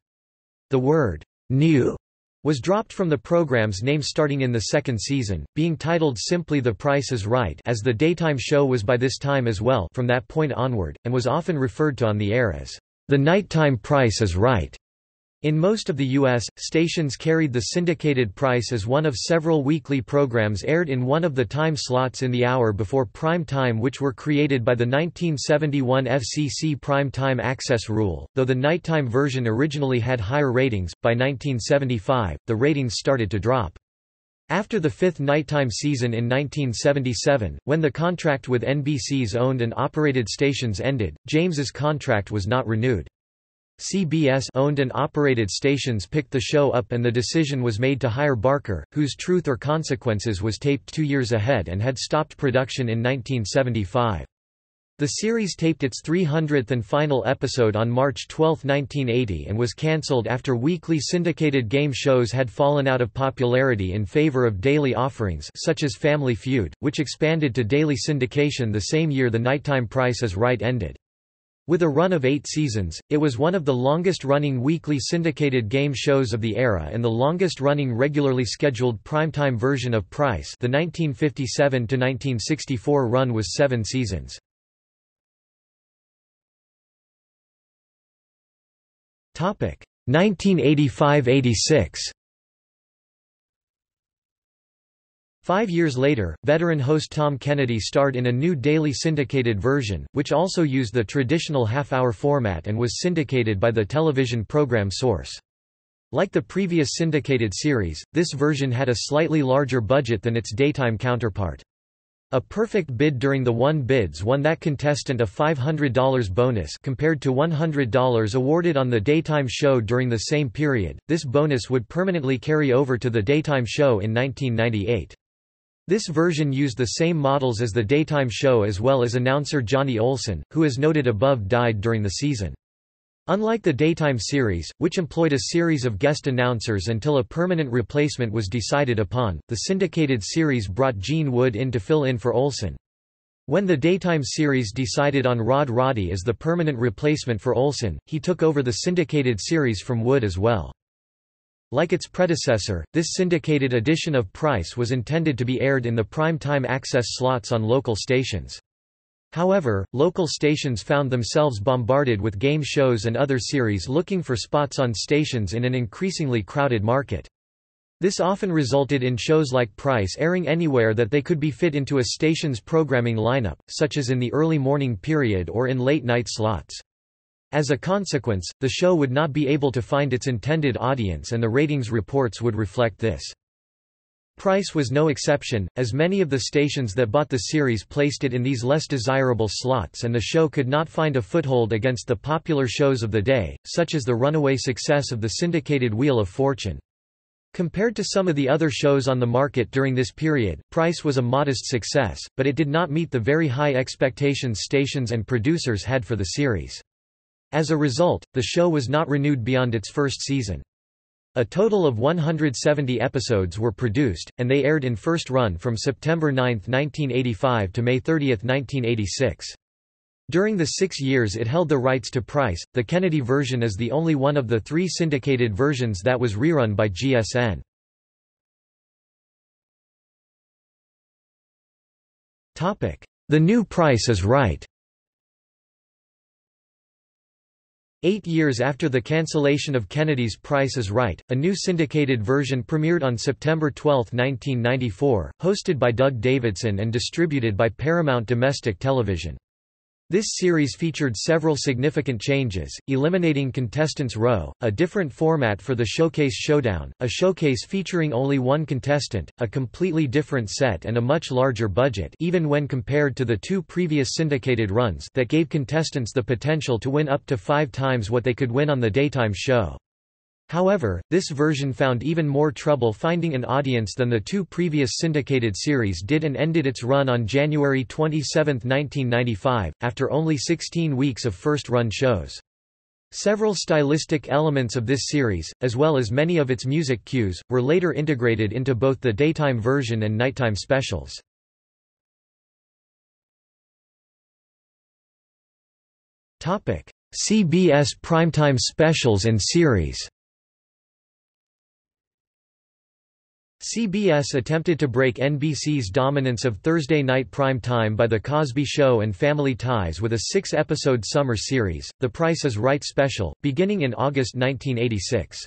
The word, "new," was dropped from the program's name starting in the second season, being titled simply The Price is Right, as the daytime show was by this time as well from that point onward, and was often referred to on the air as The Nighttime Price is Right. In most of the U S, stations carried the syndicated Price as one of several weekly programs aired in one of the time slots in the hour before prime time, which were created by the nineteen seventy-one F C C prime time access rule. Though the nighttime version originally had higher ratings, by nineteen seventy-five, the ratings started to drop. After the fifth nighttime season in nineteen seventy-seven, when the contract with N B C's owned and operated stations ended, James's contract was not renewed. C B S owned and operated stations picked the show up and the decision was made to hire Barker, whose Truth or Consequences was taped two years ahead and had stopped production in nineteen seventy-five. The series taped its three hundredth and final episode on March twelfth nineteen eighty and was cancelled after weekly syndicated game shows had fallen out of popularity in favor of daily offerings such as Family Feud, which expanded to daily syndication the same year The Nighttime Price is Right ended. With a run of eight seasons, it was one of the longest-running weekly syndicated game shows of the era and the longest-running regularly scheduled primetime version of Price. The nineteen fifty-seven to nineteen sixty-four run was seven seasons. Topic: nineteen eighty-five eighty-six. Five years later, veteran host Tom Kennedy starred in a new daily syndicated version, which also used the traditional half-hour format and was syndicated by the television program Source. Like the previous syndicated series, this version had a slightly larger budget than its daytime counterpart. A perfect bid during the one bids won that contestant a five hundred dollar bonus compared to one hundred dollars awarded on the daytime show during the same period. This bonus would permanently carry over to the daytime show in nineteen ninety-eight. This version used the same models as the daytime show as well as announcer Johnny Olson, who as noted above died during the season. Unlike the daytime series, which employed a series of guest announcers until a permanent replacement was decided upon, the syndicated series brought Gene Wood in to fill in for Olson. When the daytime series decided on Rod Roddy as the permanent replacement for Olson, he took over the syndicated series from Wood as well. Like its predecessor, this syndicated edition of Price was intended to be aired in the prime time access slots on local stations. However, local stations found themselves bombarded with game shows and other series looking for spots on stations in an increasingly crowded market. This often resulted in shows like Price airing anywhere that they could be fit into a station's programming lineup, such as in the early morning period or in late-night slots. As a consequence, the show would not be able to find its intended audience and the ratings reports would reflect this. Price was no exception, as many of the stations that bought the series placed it in these less desirable slots and the show could not find a foothold against the popular shows of the day, such as the runaway success of the syndicated Wheel of Fortune. Compared to some of the other shows on the market during this period, Price was a modest success, but it did not meet the very high expectations stations and producers had for the series. As a result, the show was not renewed beyond its first season. A total of one hundred seventy episodes were produced, and they aired in first run from September ninth nineteen eighty-five to May thirtieth nineteen eighty-six. During the six years it held the rights to Price, the Kennedy version is the only one of the three syndicated versions that was rerun by G S N. The new Price is Right. Eight years after the cancellation of Kennedy's Price is Right, a new syndicated version premiered on September twelfth nineteen ninety-four, hosted by Doug Davidson and distributed by Paramount Domestic Television. This series featured several significant changes, eliminating Contestants Row, a different format for the Showcase Showdown, a showcase featuring only one contestant, a completely different set and a much larger budget even when compared to the two previous syndicated runs that gave contestants the potential to win up to five times what they could win on the daytime show. However, this version found even more trouble finding an audience than the two previous syndicated series did and ended its run on January twenty-seventh nineteen ninety-five, after only sixteen weeks of first-run shows. Several stylistic elements of this series, as well as many of its music cues, were later integrated into both the daytime version and nighttime specials. C B S primetime specials and series. C B S attempted to break N B C's dominance of Thursday night prime time by The Cosby Show and Family Ties with a six-episode summer series, The Price is Right Special, beginning in August nineteen eighty-six.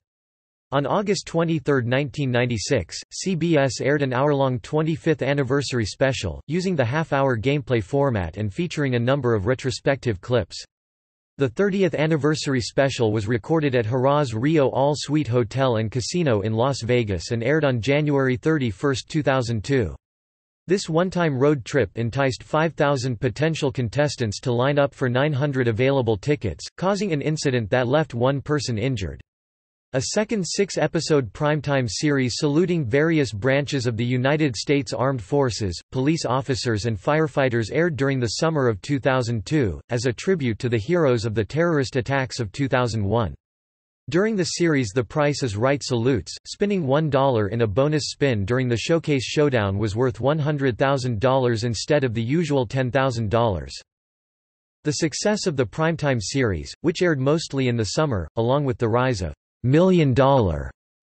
On August twenty-third nineteen ninety-six, C B S aired an hour-long twenty-fifth anniversary special, using the half-hour gameplay format and featuring a number of retrospective clips. The thirtieth anniversary special was recorded at Harrah's Rio All Suite Hotel and Casino in Las Vegas and aired on January thirty-first two thousand two. This one-time road trip enticed five thousand potential contestants to line up for nine hundred available tickets, causing an incident that left one person injured. A second six-episode primetime series saluting various branches of the United States Armed Forces, police officers and firefighters aired during the summer of two thousand two, as a tribute to the heroes of the terrorist attacks of two thousand one. During the series The Price is Right salutes, spinning one dollar in a bonus spin during the Showcase Showdown was worth one hundred thousand dollars instead of the usual ten thousand dollars. The success of the primetime series, which aired mostly in the summer, along with the rise of million-dollar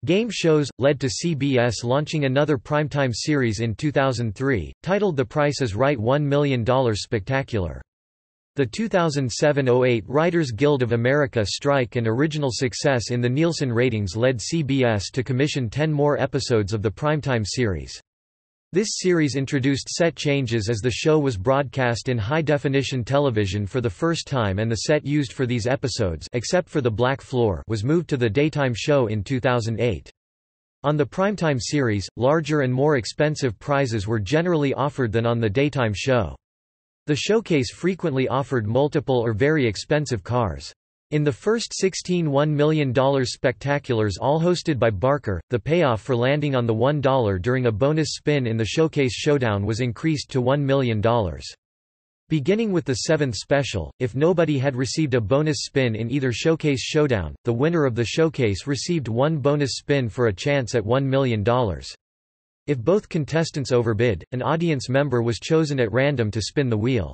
game shows, led to C B S launching another primetime series in two thousand three, titled The Price is Right one million dollar Spectacular. The two thousand seven oh eight Writers Guild of America strike and original success in the Nielsen ratings led C B S to commission ten more episodes of the primetime series. This series introduced set changes as the show was broadcast in high-definition television for the first time and the set used for these episodes except for the black floor was moved to the daytime show in two thousand eight. On the primetime series, larger and more expensive prizes were generally offered than on the daytime show. The showcase frequently offered multiple or very expensive cars. In the first sixteen one million dollar spectaculars all hosted by Barker, the payoff for landing on the one dollar during a bonus spin in the Showcase Showdown was increased to one million dollars. Beginning with the seventh special, if nobody had received a bonus spin in either Showcase Showdown, the winner of the showcase received one bonus spin for a chance at one million dollars. If both contestants overbid, an audience member was chosen at random to spin the wheel.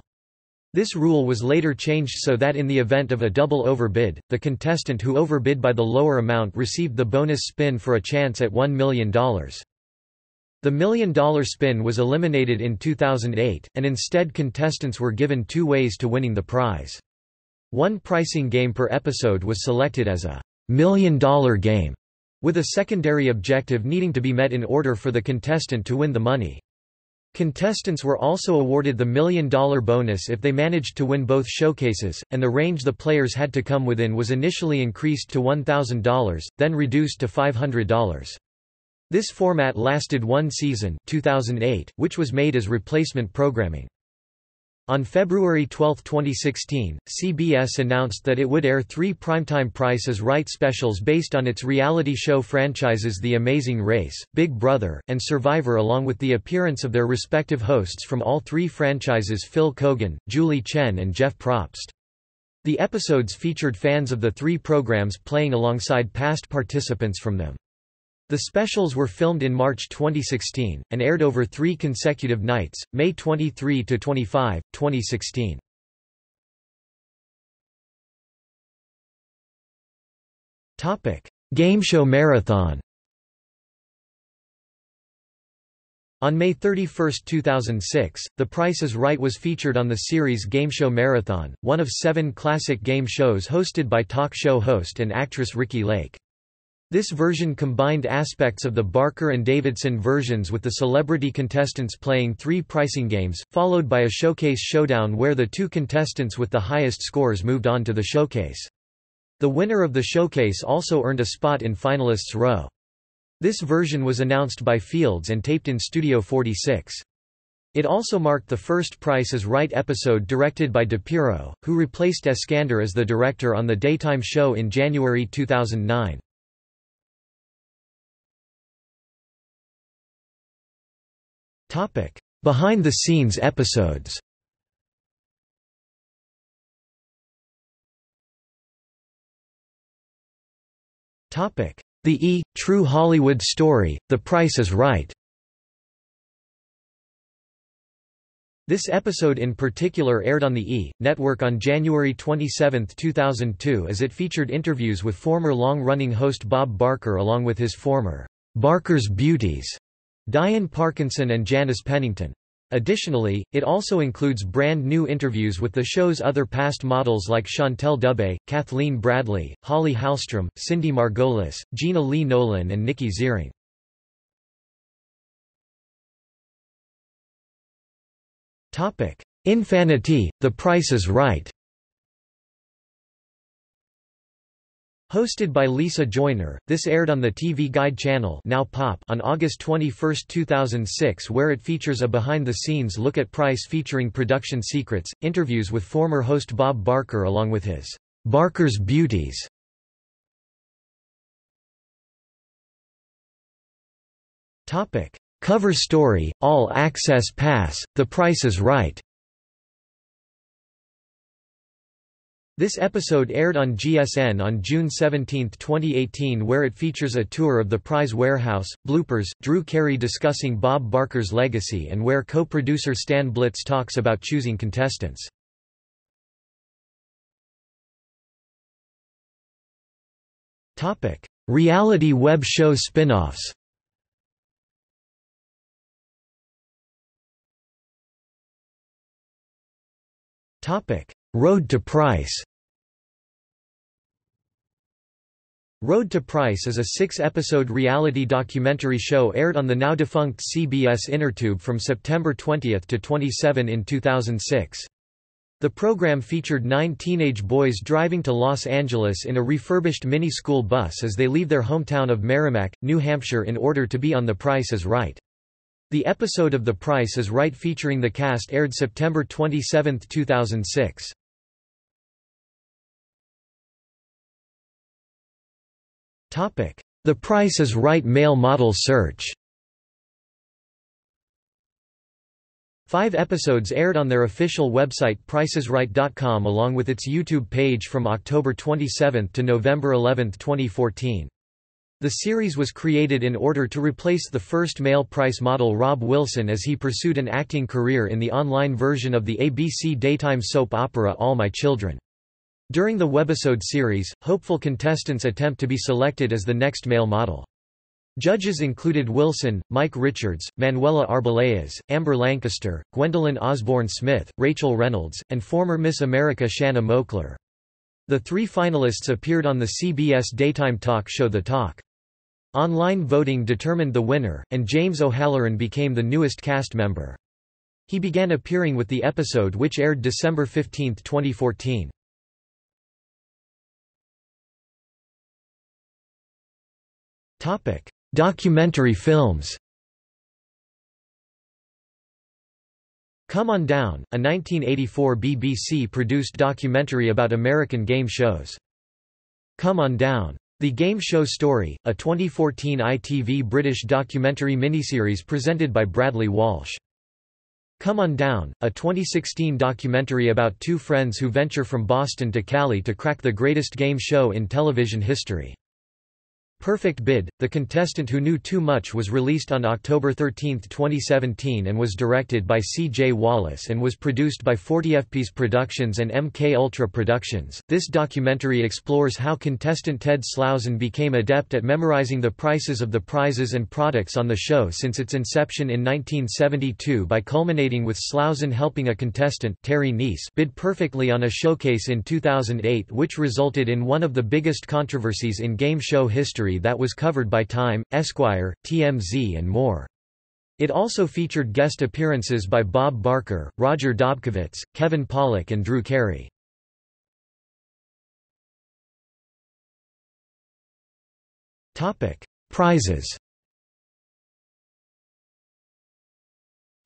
This rule was later changed so that in the event of a double overbid, the contestant who overbid by the lower amount received the bonus spin for a chance at one million dollars. The Million Dollar Spin was eliminated in two thousand eight, and instead contestants were given two ways to winning the prize. One pricing game per episode was selected as a Million Dollar Game, with a secondary objective needing to be met in order for the contestant to win the money. Contestants were also awarded the Million Dollar Bonus if they managed to win both showcases, and the range the players had to come within was initially increased to one thousand dollars, then reduced to five hundred dollars. This format lasted one season, two thousand eight, which was made as replacement programming. On February twelfth twenty sixteen, C B S announced that it would air three primetime Price is Right specials based on its reality show franchises The Amazing Race, Big Brother, and Survivor, along with the appearance of their respective hosts from all three franchises, Phil Kogan, Julie Chen and Jeff Probst. The episodes featured fans of the three programs playing alongside past participants from them. The specials were filmed in March twenty sixteen, and aired over three consecutive nights, May twenty-third to twenty-fifth, twenty sixteen. Game Show Marathon. On May thirty-first two thousand six, The Price is Right was featured on the series Game Show Marathon, one of seven classic game shows hosted by talk show host and actress Ricky Lake. This version combined aspects of the Barker and Davidson versions, with the celebrity contestants playing three pricing games, followed by a showcase showdown where the two contestants with the highest scores moved on to the showcase. The winner of the showcase also earned a spot in finalists' row. This version was announced by Fields and taped in Studio forty-six. It also marked the first Price is Right episode directed by DePiro, who replaced Eskander as the director on the daytime show in January two thousand nine. Topic: Behind the scenes episodes. Topic: The E! True Hollywood Story, The Price is Right. This episode in particular aired on the E! Network on January twenty-seventh two thousand two, as it featured interviews with former long-running host Bob Barker along with his former Barker's Beauties, Diane Parkinson and Janice Pennington. Additionally, it also includes brand new interviews with the show's other past models like Chantel Dubé, Kathleen Bradley, Holly Hallstrom, Cindy Margolis, Gina Lee Nolan and Nikki Ziering. Infinity, The Price is Right. Hosted by Lisa Joyner, this aired on the T V Guide channel, now Pop, on August twenty-first two thousand six, where it features a behind-the-scenes look at Price featuring production secrets, interviews with former host Bob Barker along with his Barker's Beauties. Cover story, All Access Pass, The Price is Right. This episode aired on G S N on June seventeenth twenty eighteen, where it features a tour of the prize warehouse, bloopers, Drew Carey discussing Bob Barker's legacy, and where co-producer Stan Blitz talks about choosing contestants. Reality web show spin-offs. Road to Price. Road to Price is a six-episode reality documentary show aired on the now-defunct C B S InnerTube from September twentieth to twenty-seventh in two thousand six. The program featured nine teenage boys driving to Los Angeles in a refurbished mini-school bus as they leave their hometown of Merrimack, New Hampshire in order to be on The Price is Right. The episode of The Price is Right featuring the cast aired September twenty-seventh two thousand six. The Price is Right male model search. Five episodes aired on their official website price is right dot com along with its YouTube page from October twenty-seventh to November eleventh twenty fourteen. The series was created in order to replace the first male price model Rob Wilson as he pursued an acting career in the online version of the A B C daytime soap opera All My Children. During the webisode series, hopeful contestants attempt to be selected as the next male model. Judges included Wilson, Mike Richards, Manuela Arbelaez, Amber Lancaster, Gwendolyn Osborne Smith, Rachel Reynolds, and former Miss America Shanna Moakler. The three finalists appeared on the C B S daytime talk show The Talk. Online voting determined the winner, and James O'Halloran became the newest cast member. He began appearing with the episode, which aired December fifteenth twenty fourteen. Documentary films. Come On Down, a nineteen eighty-four B B C-produced documentary about American game shows. Come On Down. The Game Show Story, a twenty fourteen I T V British documentary miniseries presented by Bradley Walsh. Come On Down, a twenty sixteen documentary about two friends who venture from Boston to Cali to crack the greatest game show in television history. Perfect Bid, The Contestant Who Knew Too Much was released on October thirteenth twenty seventeen and was directed by C J Wallace and was produced by forty F Ps Productions and M K Ultra Productions. This documentary explores how contestant Ted Slauson became adept at memorizing the prices of the prizes and products on the show since its inception in nineteen seventy-two by culminating with Slauson helping a contestant, Terry Neese, bid perfectly on a showcase in two thousand eight, which resulted in one of the biggest controversies in game show history that was covered by Time, Esquire, T M Z and more. It also featured guest appearances by Bob Barker, Roger Dobkowitz, Kevin Pollak and Drew Carey. Prizes.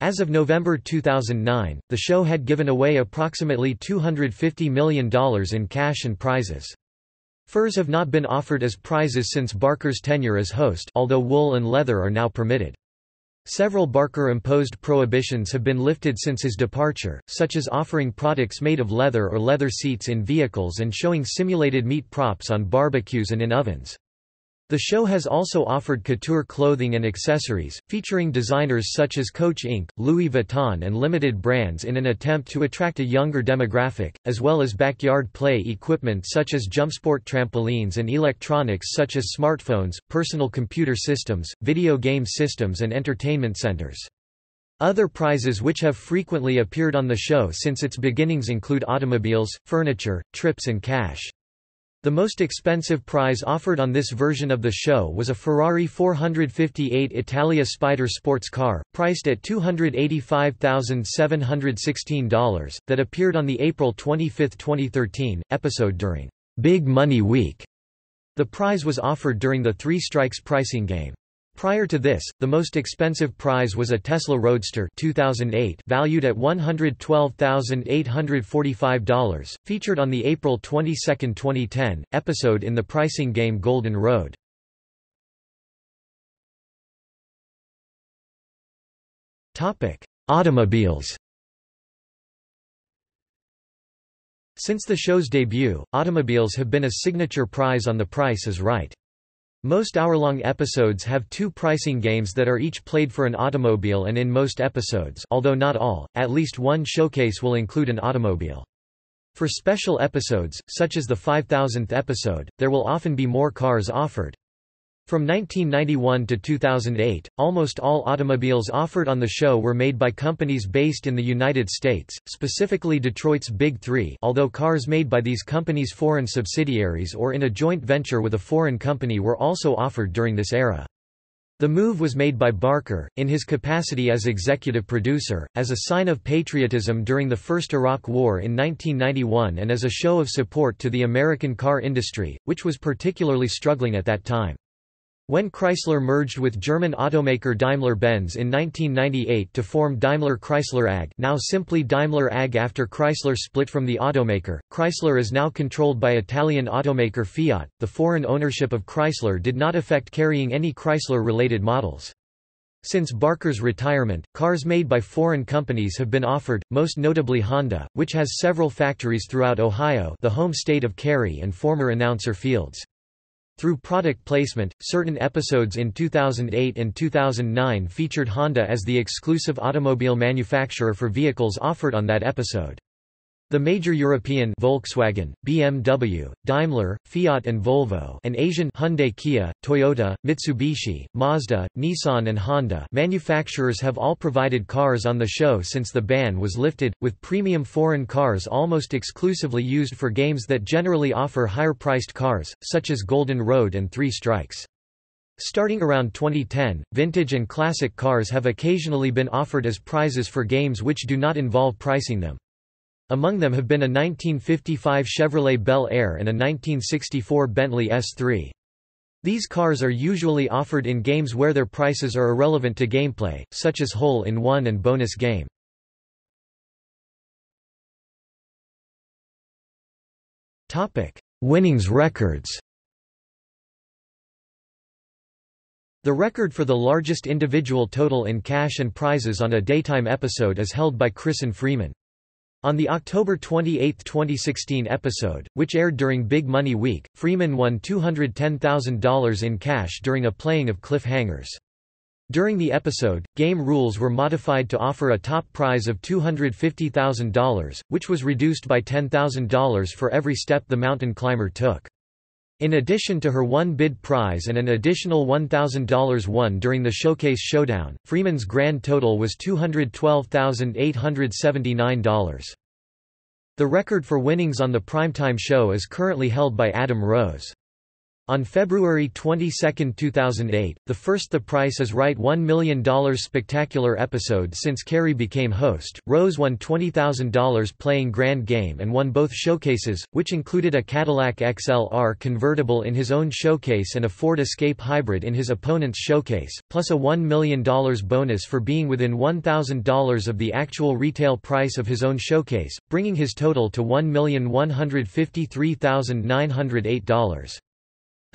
As of November two thousand nine, the show had given away approximately two hundred fifty million dollars in cash and prizes. Furs have not been offered as prizes since Barker's tenure as host, although wool and leather are now permitted. Several Barker-imposed prohibitions have been lifted since his departure, such as offering products made of leather or leather seats in vehicles and showing simulated meat props on barbecues and in ovens. The show has also offered couture clothing and accessories, featuring designers such as Coach Incorporated, Louis Vuitton and limited brands in an attempt to attract a younger demographic, as well as backyard play equipment such as JumpSport trampolines and electronics such as smartphones, personal computer systems, video game systems and entertainment centers. Other prizes which have frequently appeared on the show since its beginnings include automobiles, furniture, trips and cash. The most expensive prize offered on this version of the show was a Ferrari four fifty-eight Italia Spider sports car, priced at two hundred eighty-five thousand seven hundred sixteen dollars, that appeared on the April twenty-fifth twenty thirteen, episode during Big Money Week. The prize was offered during the Three Strikes pricing game. Prior to this, the most expensive prize was a Tesla Roadster two thousand eight valued at one hundred twelve thousand eight hundred forty-five dollars, featured on the April twenty-second twenty ten, episode in the pricing game Golden Road. Automobiles. Since the show's debut, automobiles have been a signature prize on The Price is Right. Most hour-long episodes have two pricing games that are each played for an automobile, and in most episodes, although not all, at least one showcase will include an automobile. For special episodes, such as the five thousandth episode, there will often be more cars offered. From nineteen ninety-one to two thousand eight, almost all automobiles offered on the show were made by companies based in the United States, specifically Detroit's Big Three, although cars made by these companies' foreign subsidiaries or in a joint venture with a foreign company were also offered during this era. The move was made by Barker, in his capacity as executive producer, as a sign of patriotism during the First Iraq War in nineteen ninety-one and as a show of support to the American car industry, which was particularly struggling at that time. When Chrysler merged with German automaker Daimler-Benz in nineteen ninety-eight to form Daimler-Chrysler A G, now simply Daimler A G after Chrysler split from the automaker, Chrysler is now controlled by Italian automaker Fiat. The foreign ownership of Chrysler did not affect carrying any Chrysler-related models. Since Barker's retirement, cars made by foreign companies have been offered, most notably Honda, which has several factories throughout Ohio, the home state of Carey and former announcer Fields. Through product placement, certain episodes in two thousand eight and two thousand nine featured Honda as the exclusive automobile manufacturer for vehicles offered on that episode. The major European Volkswagen, B M W, Daimler, Fiat and Volvo and Asian Hyundai, Kia, Toyota, Mitsubishi, Mazda, Nissan and Honda manufacturers have all provided cars on the show since the ban was lifted, with premium foreign cars almost exclusively used for games that generally offer higher-priced cars, such as Golden Road and Three Strikes. Starting around twenty ten, vintage and classic cars have occasionally been offered as prizes for games which do not involve pricing them. Among them have been a nineteen fifty-five Chevrolet Bel Air and a nineteen sixty-four Bentley S three. These cars are usually offered in games where their prices are irrelevant to gameplay, such as hole-in-one and bonus game. Winnings records. The record for the largest individual total in cash and prizes on a daytime episode is held by Chris and Freeman. On the October twenty-eighth, twenty sixteen episode, which aired during Big Money Week, Freeman won two hundred ten thousand dollars in cash during a playing of cliffhangers. During the episode, game rules were modified to offer a top prize of two hundred fifty thousand dollars, which was reduced by ten thousand dollars for every step the mountain climber took. In addition to her one-bid prize and an additional one thousand dollars won during the Showcase Showdown, Freeman's grand total was two hundred twelve thousand eight hundred seventy-nine dollars. The record for winnings on the primetime show is currently held by Adam Rose. On February twenty-second, two thousand eight, the first The Price is Right one million dollar Spectacular episode since Carey became host, Rose won twenty thousand dollars playing Grand Game and won both showcases, which included a Cadillac X L R convertible in his own showcase and a Ford Escape Hybrid in his opponent's showcase, plus a one million dollar bonus for being within one thousand dollars of the actual retail price of his own showcase, bringing his total to one million one hundred fifty-three thousand nine hundred eight dollars.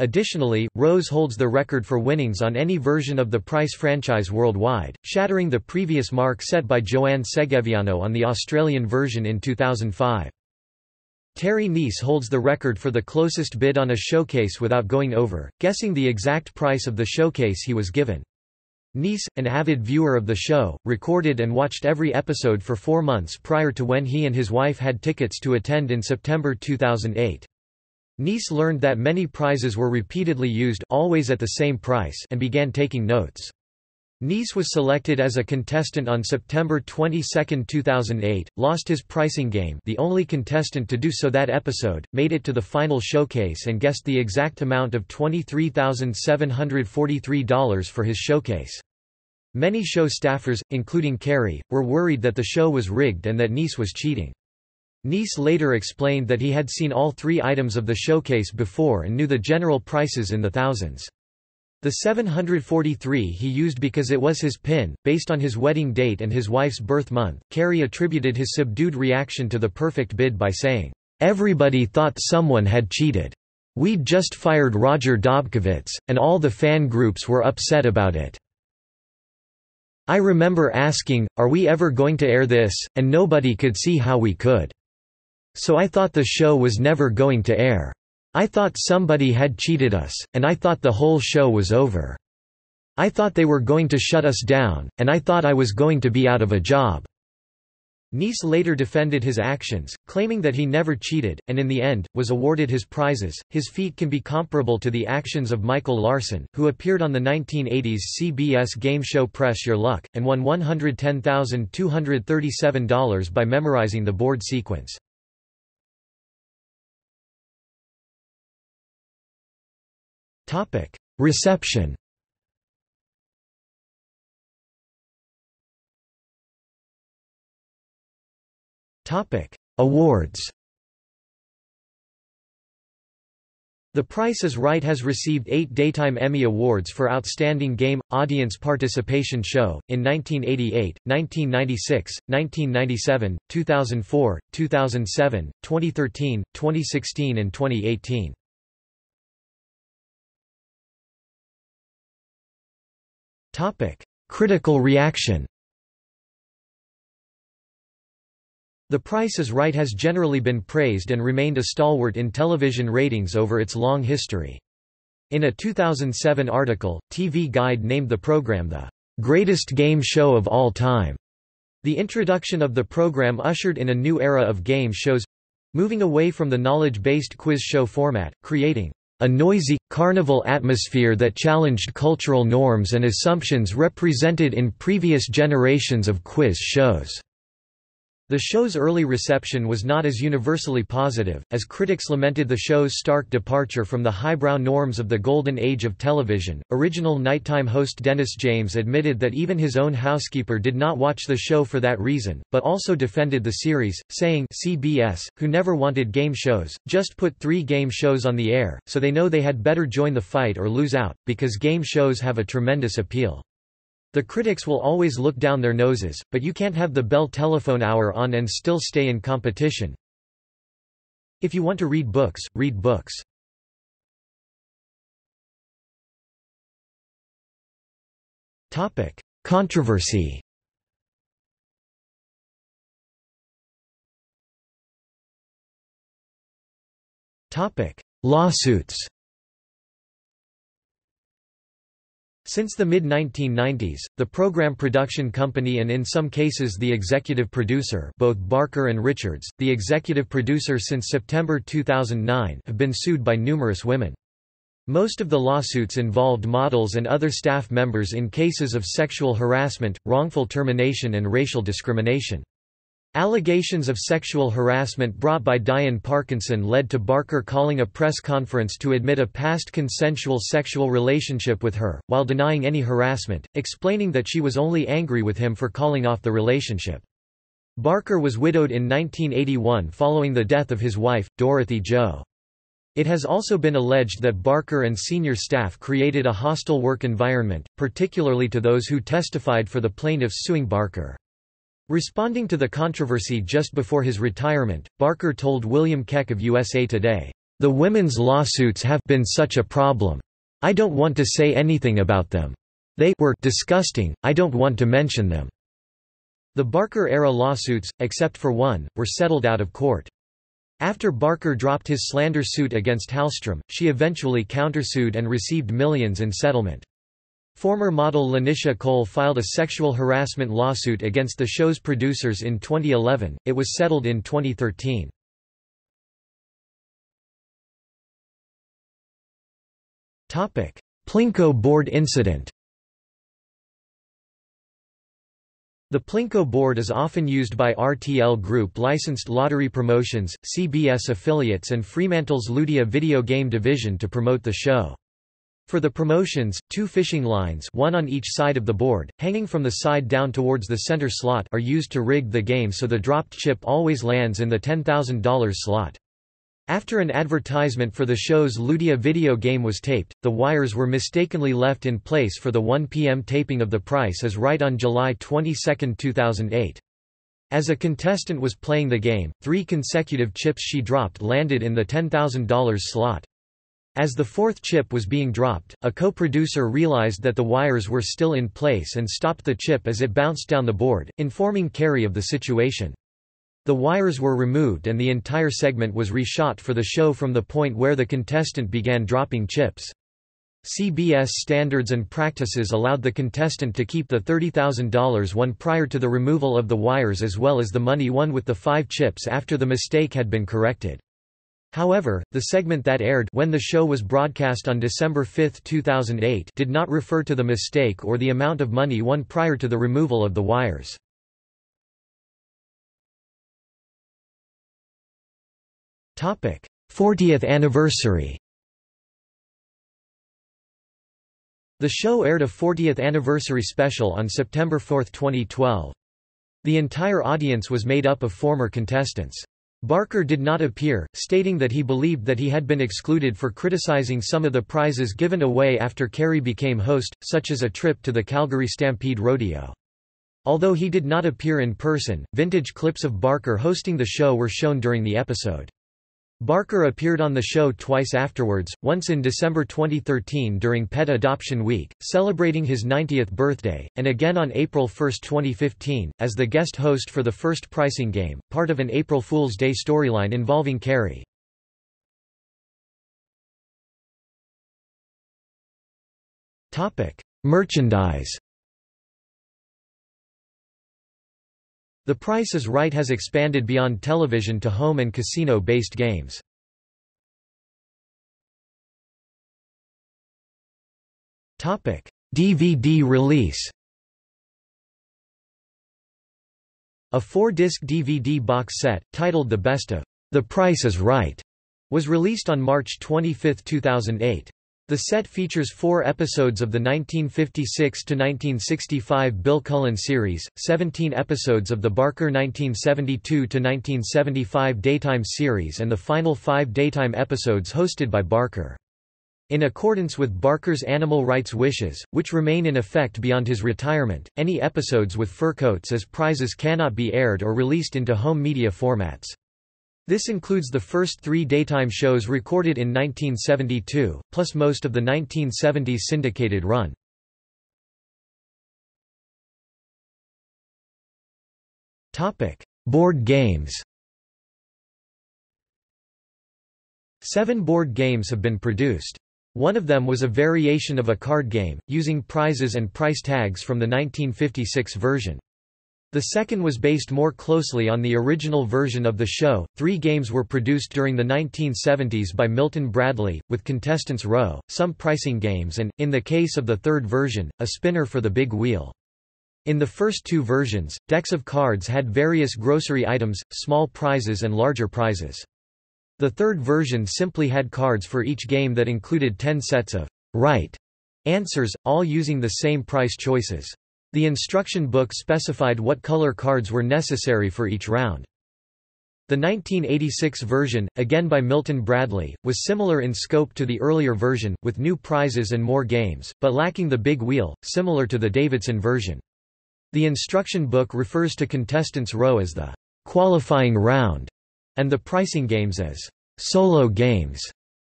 Additionally, Rose holds the record for winnings on any version of the Price franchise worldwide, shattering the previous mark set by Joanne Segeviano on the Australian version in two thousand five. Terry Neese holds the record for the closest bid on a showcase without going over, guessing the exact price of the showcase he was given. Neese, an avid viewer of the show, recorded and watched every episode for four months prior to when he and his wife had tickets to attend in September two thousand eight. Neese learned that many prizes were repeatedly used, always at the same price, and began taking notes. Neese was selected as a contestant on September twenty-second, two thousand eight, lost his pricing game, the only contestant to do so that episode, made it to the final showcase and guessed the exact amount of twenty-three thousand seven hundred forty-three dollars for his showcase. Many show staffers, including Carey, were worried that the show was rigged and that Neese was cheating. Neese later explained that he had seen all three items of the showcase before and knew the general prices in the thousands. The seven hundred forty-three he used because it was his pin, based on his wedding date and his wife's birth month. Carey attributed his subdued reaction to the perfect bid by saying, "Everybody thought someone had cheated. We'd just fired Roger Dobkowitz, and all the fan groups were upset about it. I remember asking, are we ever going to air this, and nobody could see how we could. So I thought the show was never going to air. I thought somebody had cheated us, and I thought the whole show was over. I thought they were going to shut us down, and I thought I was going to be out of a job." Neese later defended his actions, claiming that he never cheated, and in the end, was awarded his prizes. His feat can be comparable to the actions of Michael Larson, who appeared on the nineteen eighties C B S game show Press Your Luck, and won one hundred ten thousand two hundred thirty-seven dollars by memorizing the board sequence. Reception. Awards. The Price is Right has received eight Daytime Emmy Awards for Outstanding Game – Audience Participation Show, in nineteen eighty-eight, nineteen ninety-six, nineteen ninety-seven, two thousand four, two thousand seven, twenty thirteen, twenty sixteen and twenty eighteen. Critical reaction. The Price is Right has generally been praised and remained a stalwart in television ratings over its long history. In a two thousand seven article, T V Guide named the program the greatest game show of all time. The introduction of the program ushered in a new era of game shows—moving away from the knowledge-based quiz show format, creating a noisy, carnival atmosphere that challenged cultural norms and assumptions represented in previous generations of quiz shows. The show's early reception was not as universally positive, as critics lamented the show's stark departure from the highbrow norms of the golden age of television. Original nighttime host Dennis James admitted that even his own housekeeper did not watch the show for that reason, but also defended the series, saying, C B S, who never wanted game shows, just put three game shows on the air, so they know they had better join the fight or lose out, because game shows have a tremendous appeal. The critics will always look down their noses, but you can't have the Bell telephone hour on and still stay in competition. If you want to read books, read books. Topic: Controversy. Topic: Lawsuits. Since the mid nineteen nineties, the program production company and in some cases the executive producer, both Barker and Richards, the executive producer since September two thousand nine, have been sued by numerous women. Most of the lawsuits involved models and other staff members in cases of sexual harassment, wrongful termination and racial discrimination. Allegations of sexual harassment brought by Diane Parkinson led to Barker calling a press conference to admit a past consensual sexual relationship with her, while denying any harassment, explaining that she was only angry with him for calling off the relationship. Barker was widowed in nineteen eighty-one following the death of his wife, Dorothy Jo. It has also been alleged that Barker and senior staff created a hostile work environment, particularly to those who testified for the plaintiffs suing Barker. Responding to the controversy just before his retirement, Barker told William Keck of U S A Today, "The women's lawsuits have been such a problem. I don't want to say anything about them. They were disgusting, I don't want to mention them." The Barker-era lawsuits, except for one, were settled out of court. After Barker dropped his slander suit against Hallstrom, she eventually countersued and received millions in settlement. Former model Lanisha Cole filed a sexual harassment lawsuit against the show's producers in twenty eleven, it was settled in twenty thirteen. Plinko Board incident. The Plinko Board is often used by R T L Group licensed lottery promotions, C B S affiliates and Fremantle's Ludia video game division to promote the show. For the promotions, two fishing lines, one on each side of the board, hanging from the side down towards the center slot, are used to rig the game so the dropped chip always lands in the ten thousand dollar slot. After an advertisement for the show's Ludia video game was taped, the wires were mistakenly left in place for the one p m taping of The Price is Right on July twenty-second two thousand eight. As a contestant was playing the game, three consecutive chips she dropped landed in the ten thousand dollar slot. As the fourth chip was being dropped, a co-producer realized that the wires were still in place and stopped the chip as it bounced down the board, informing Carey of the situation. The wires were removed and the entire segment was reshot for the show from the point where the contestant began dropping chips. C B S standards and practices allowed the contestant to keep the thirty thousand dollars won prior to the removal of the wires as well as the money won with the five chips after the mistake had been corrected. However, the segment that aired when the show was broadcast on December fifth two thousand eight did not refer to the mistake or the amount of money won prior to the removal of the wires. Topic: fortieth anniversary. The show aired a fortieth anniversary special on September fourth twenty twelve. The entire audience was made up of former contestants. Barker did not appear, stating that he believed that he had been excluded for criticizing some of the prizes given away after Carey became host, such as a trip to the Calgary Stampede Rodeo. Although he did not appear in person, vintage clips of Barker hosting the show were shown during the episode. Barker appeared on the show twice afterwards, once in December twenty thirteen during Pet Adoption Week, celebrating his ninetieth birthday, and again on April first twenty fifteen, as the guest host for the first pricing game, part of an April Fool's Day storyline involving Carey. Merchandise. The Price is Right has expanded beyond television to home and casino-based games. D V D release. A four-disc D V D box set, titled The Best of The Price is Right, was released on March twenty-fifth two thousand eight. The set features four episodes of the nineteen fifty-six to nineteen sixty-five Bill Cullen series, seventeen episodes of the Barker nineteen seventy-two to nineteen seventy-five daytime series, and the final five daytime episodes hosted by Barker. In accordance with Barker's animal rights wishes, which remain in effect beyond his retirement, any episodes with fur coats as prizes cannot be aired or released into home media formats. This includes the first three daytime shows recorded in nineteen seventy-two, plus most of the nineteen seventies syndicated run. Board games. Seven board games have been produced. One of them was a variation of a card game, using prizes and price tags from the nineteen fifty-six version. The second was based more closely on the original version of the show. Three games were produced during the nineteen seventies by Milton Bradley, with contestants row, some pricing games and, in the case of the third version, a spinner for the big wheel. In the first two versions, decks of cards had various grocery items, small prizes and larger prizes. The third version simply had cards for each game that included ten sets of right answers, all using the same price choices. The instruction book specified what color cards were necessary for each round. The nineteen eighty-six version, again by Milton Bradley, was similar in scope to the earlier version, with new prizes and more games, but lacking the big wheel, similar to the Davidson version. The instruction book refers to contestants' row as the qualifying round, and the pricing games as solo games.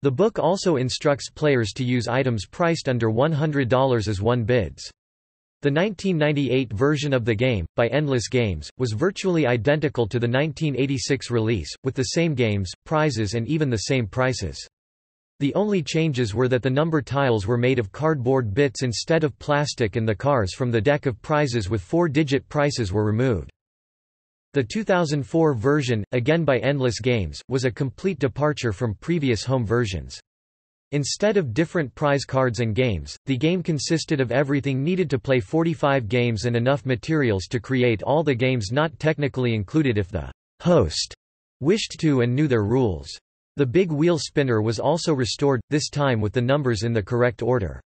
The book also instructs players to use items priced under one hundred dollars as one bids. The nineteen ninety-eight version of the game, by Endless Games, was virtually identical to the nineteen eighty-six release, with the same games, prizes and even the same prices. The only changes were that the number tiles were made of cardboard bits instead of plastic and the cars from the deck of prizes with four-digit prices were removed. The two thousand four version, again by Endless Games, was a complete departure from previous home versions. Instead of different prize cards and games, the game consisted of everything needed to play forty-five games and enough materials to create all the games not technically included if the host wished to and knew their rules. The big wheel spinner was also restored, this time with the numbers in the correct order.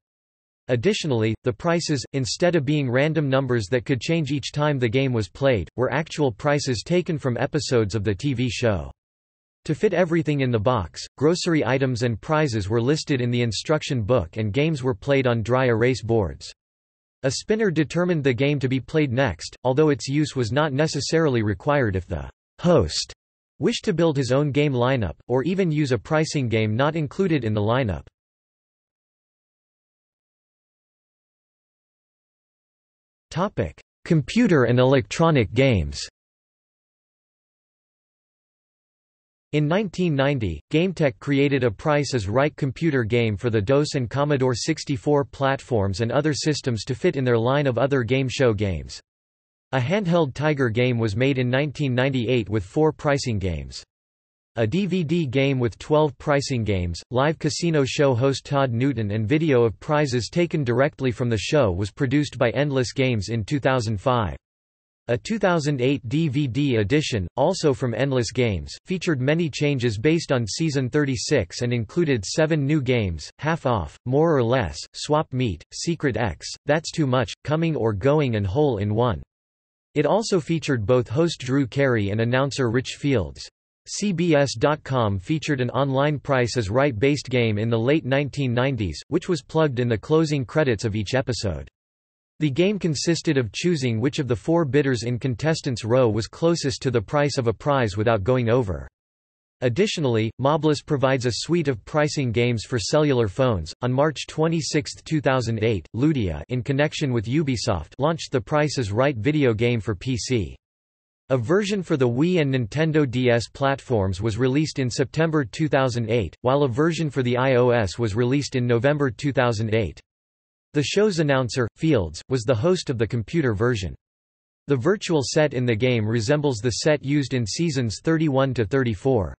Additionally, the prices, instead of being random numbers that could change each time the game was played, were actual prices taken from episodes of the T V show. To fit everything in the box, grocery items and prizes were listed in the instruction book and games were played on dry erase boards. A spinner determined the game to be played next, although its use was not necessarily required if the host wished to build his own game lineup, or even use a pricing game not included in the lineup. Computer and electronic games. In nineteen ninety, GameTech created a Price is Right computer game for the DOS and Commodore sixty-four platforms and other systems to fit in their line of other game show games. A handheld Tiger game was made in nineteen ninety-eight with four pricing games. A D V D game with twelve pricing games, live casino show host Todd Newton and video of prizes taken directly from the show was produced by Endless Games in two thousand five. A two thousand eight D V D edition, also from Endless Games, featured many changes based on Season thirty-six and included seven new games: Half Off, More or Less, Swap Meet, Secret X, That's Too Much, Coming or Going and Hole in One. It also featured both host Drew Carey and announcer Rich Fields. C B S dot com featured an online Price is Right-based game in the late nineteen nineties, which was plugged in the closing credits of each episode. The game consisted of choosing which of the four bidders in contestants' row was closest to the price of a prize without going over. Additionally, Mobless provides a suite of pricing games for cellular phones. On March twenty-sixth two thousand eight, Ludia, in connection with Ubisoft, launched the Price is Right video game for P C. A version for the Wii and Nintendo D S platforms was released in September two thousand eight, while a version for the iOS was released in November two thousand eight. The show's announcer, Fields, was the host of the computer version. The virtual set in the game resembles the set used in seasons thirty-one to thirty-four.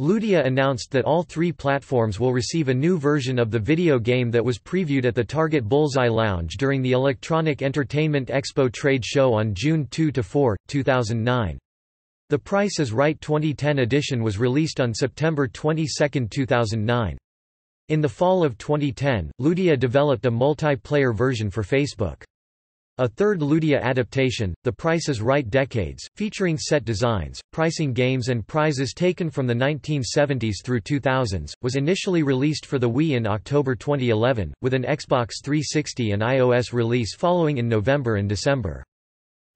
Ludia announced that all three platforms will receive a new version of the video game that was previewed at the Target Bullseye Lounge during the Electronic Entertainment Expo trade show on June second to fourth, two thousand nine. The Price is Right twenty ten edition was released on September twenty-second, two thousand nine. In the fall of twenty ten, Ludia developed a multiplayer version for Facebook. A third Ludia adaptation, The Price is Right Decades, featuring set designs, pricing games and prizes taken from the nineteen seventies through two thousands, was initially released for the Wii in October twenty eleven, with an Xbox three sixty and iOS release following in November and December.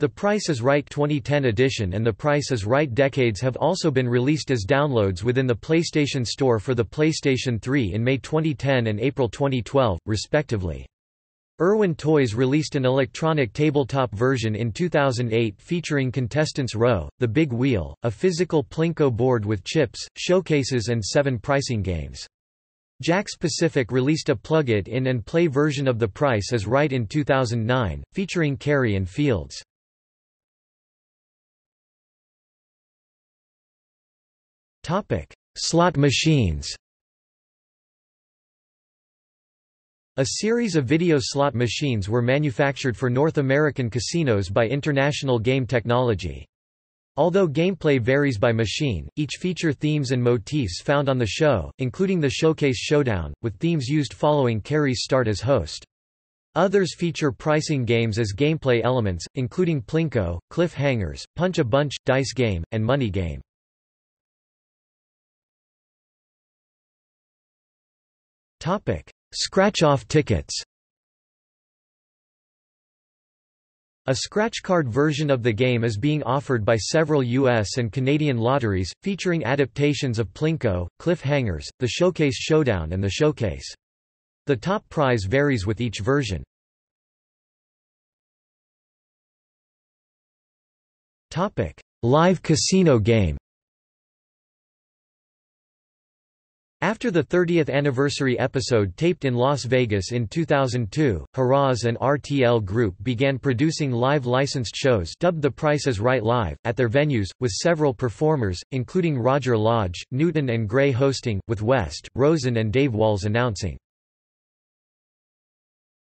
The Price is Right twenty ten edition and The Price is Right Decades have also been released as downloads within the PlayStation Store for the PlayStation three in May twenty ten and April twenty twelve, respectively. Irwin Toys released an electronic tabletop version in two thousand eight featuring Contestants Row, The Big Wheel, a physical Plinko board with chips, showcases and seven pricing games. Jax Pacific released a plug-it-in and play version of The Price is Right in two thousand nine, featuring Carey and Fields. Slot machines. A series of video slot machines were manufactured for North American casinos by International Game Technology. Although gameplay varies by machine, each feature themes and motifs found on the show, including the Showcase Showdown, with themes used following Carey's start as host. Others feature pricing games as gameplay elements, including Plinko, Cliffhangers, Punch-a-Bunch, Dice Game, and Money Game. Scratch-off tickets. A scratch card version of the game is being offered by several U S and Canadian lotteries, featuring adaptations of Plinko, Cliffhangers, the Showcase Showdown and the Showcase. The top prize varies with each version. Live casino game. After the thirtieth anniversary episode taped in Las Vegas in two thousand two, Harrah's and R T L Group began producing live licensed shows dubbed The Price is Right Live, at their venues, with several performers, including Roger Lodge, Newton and Gray hosting, with West, Rosen and Dave Walls announcing.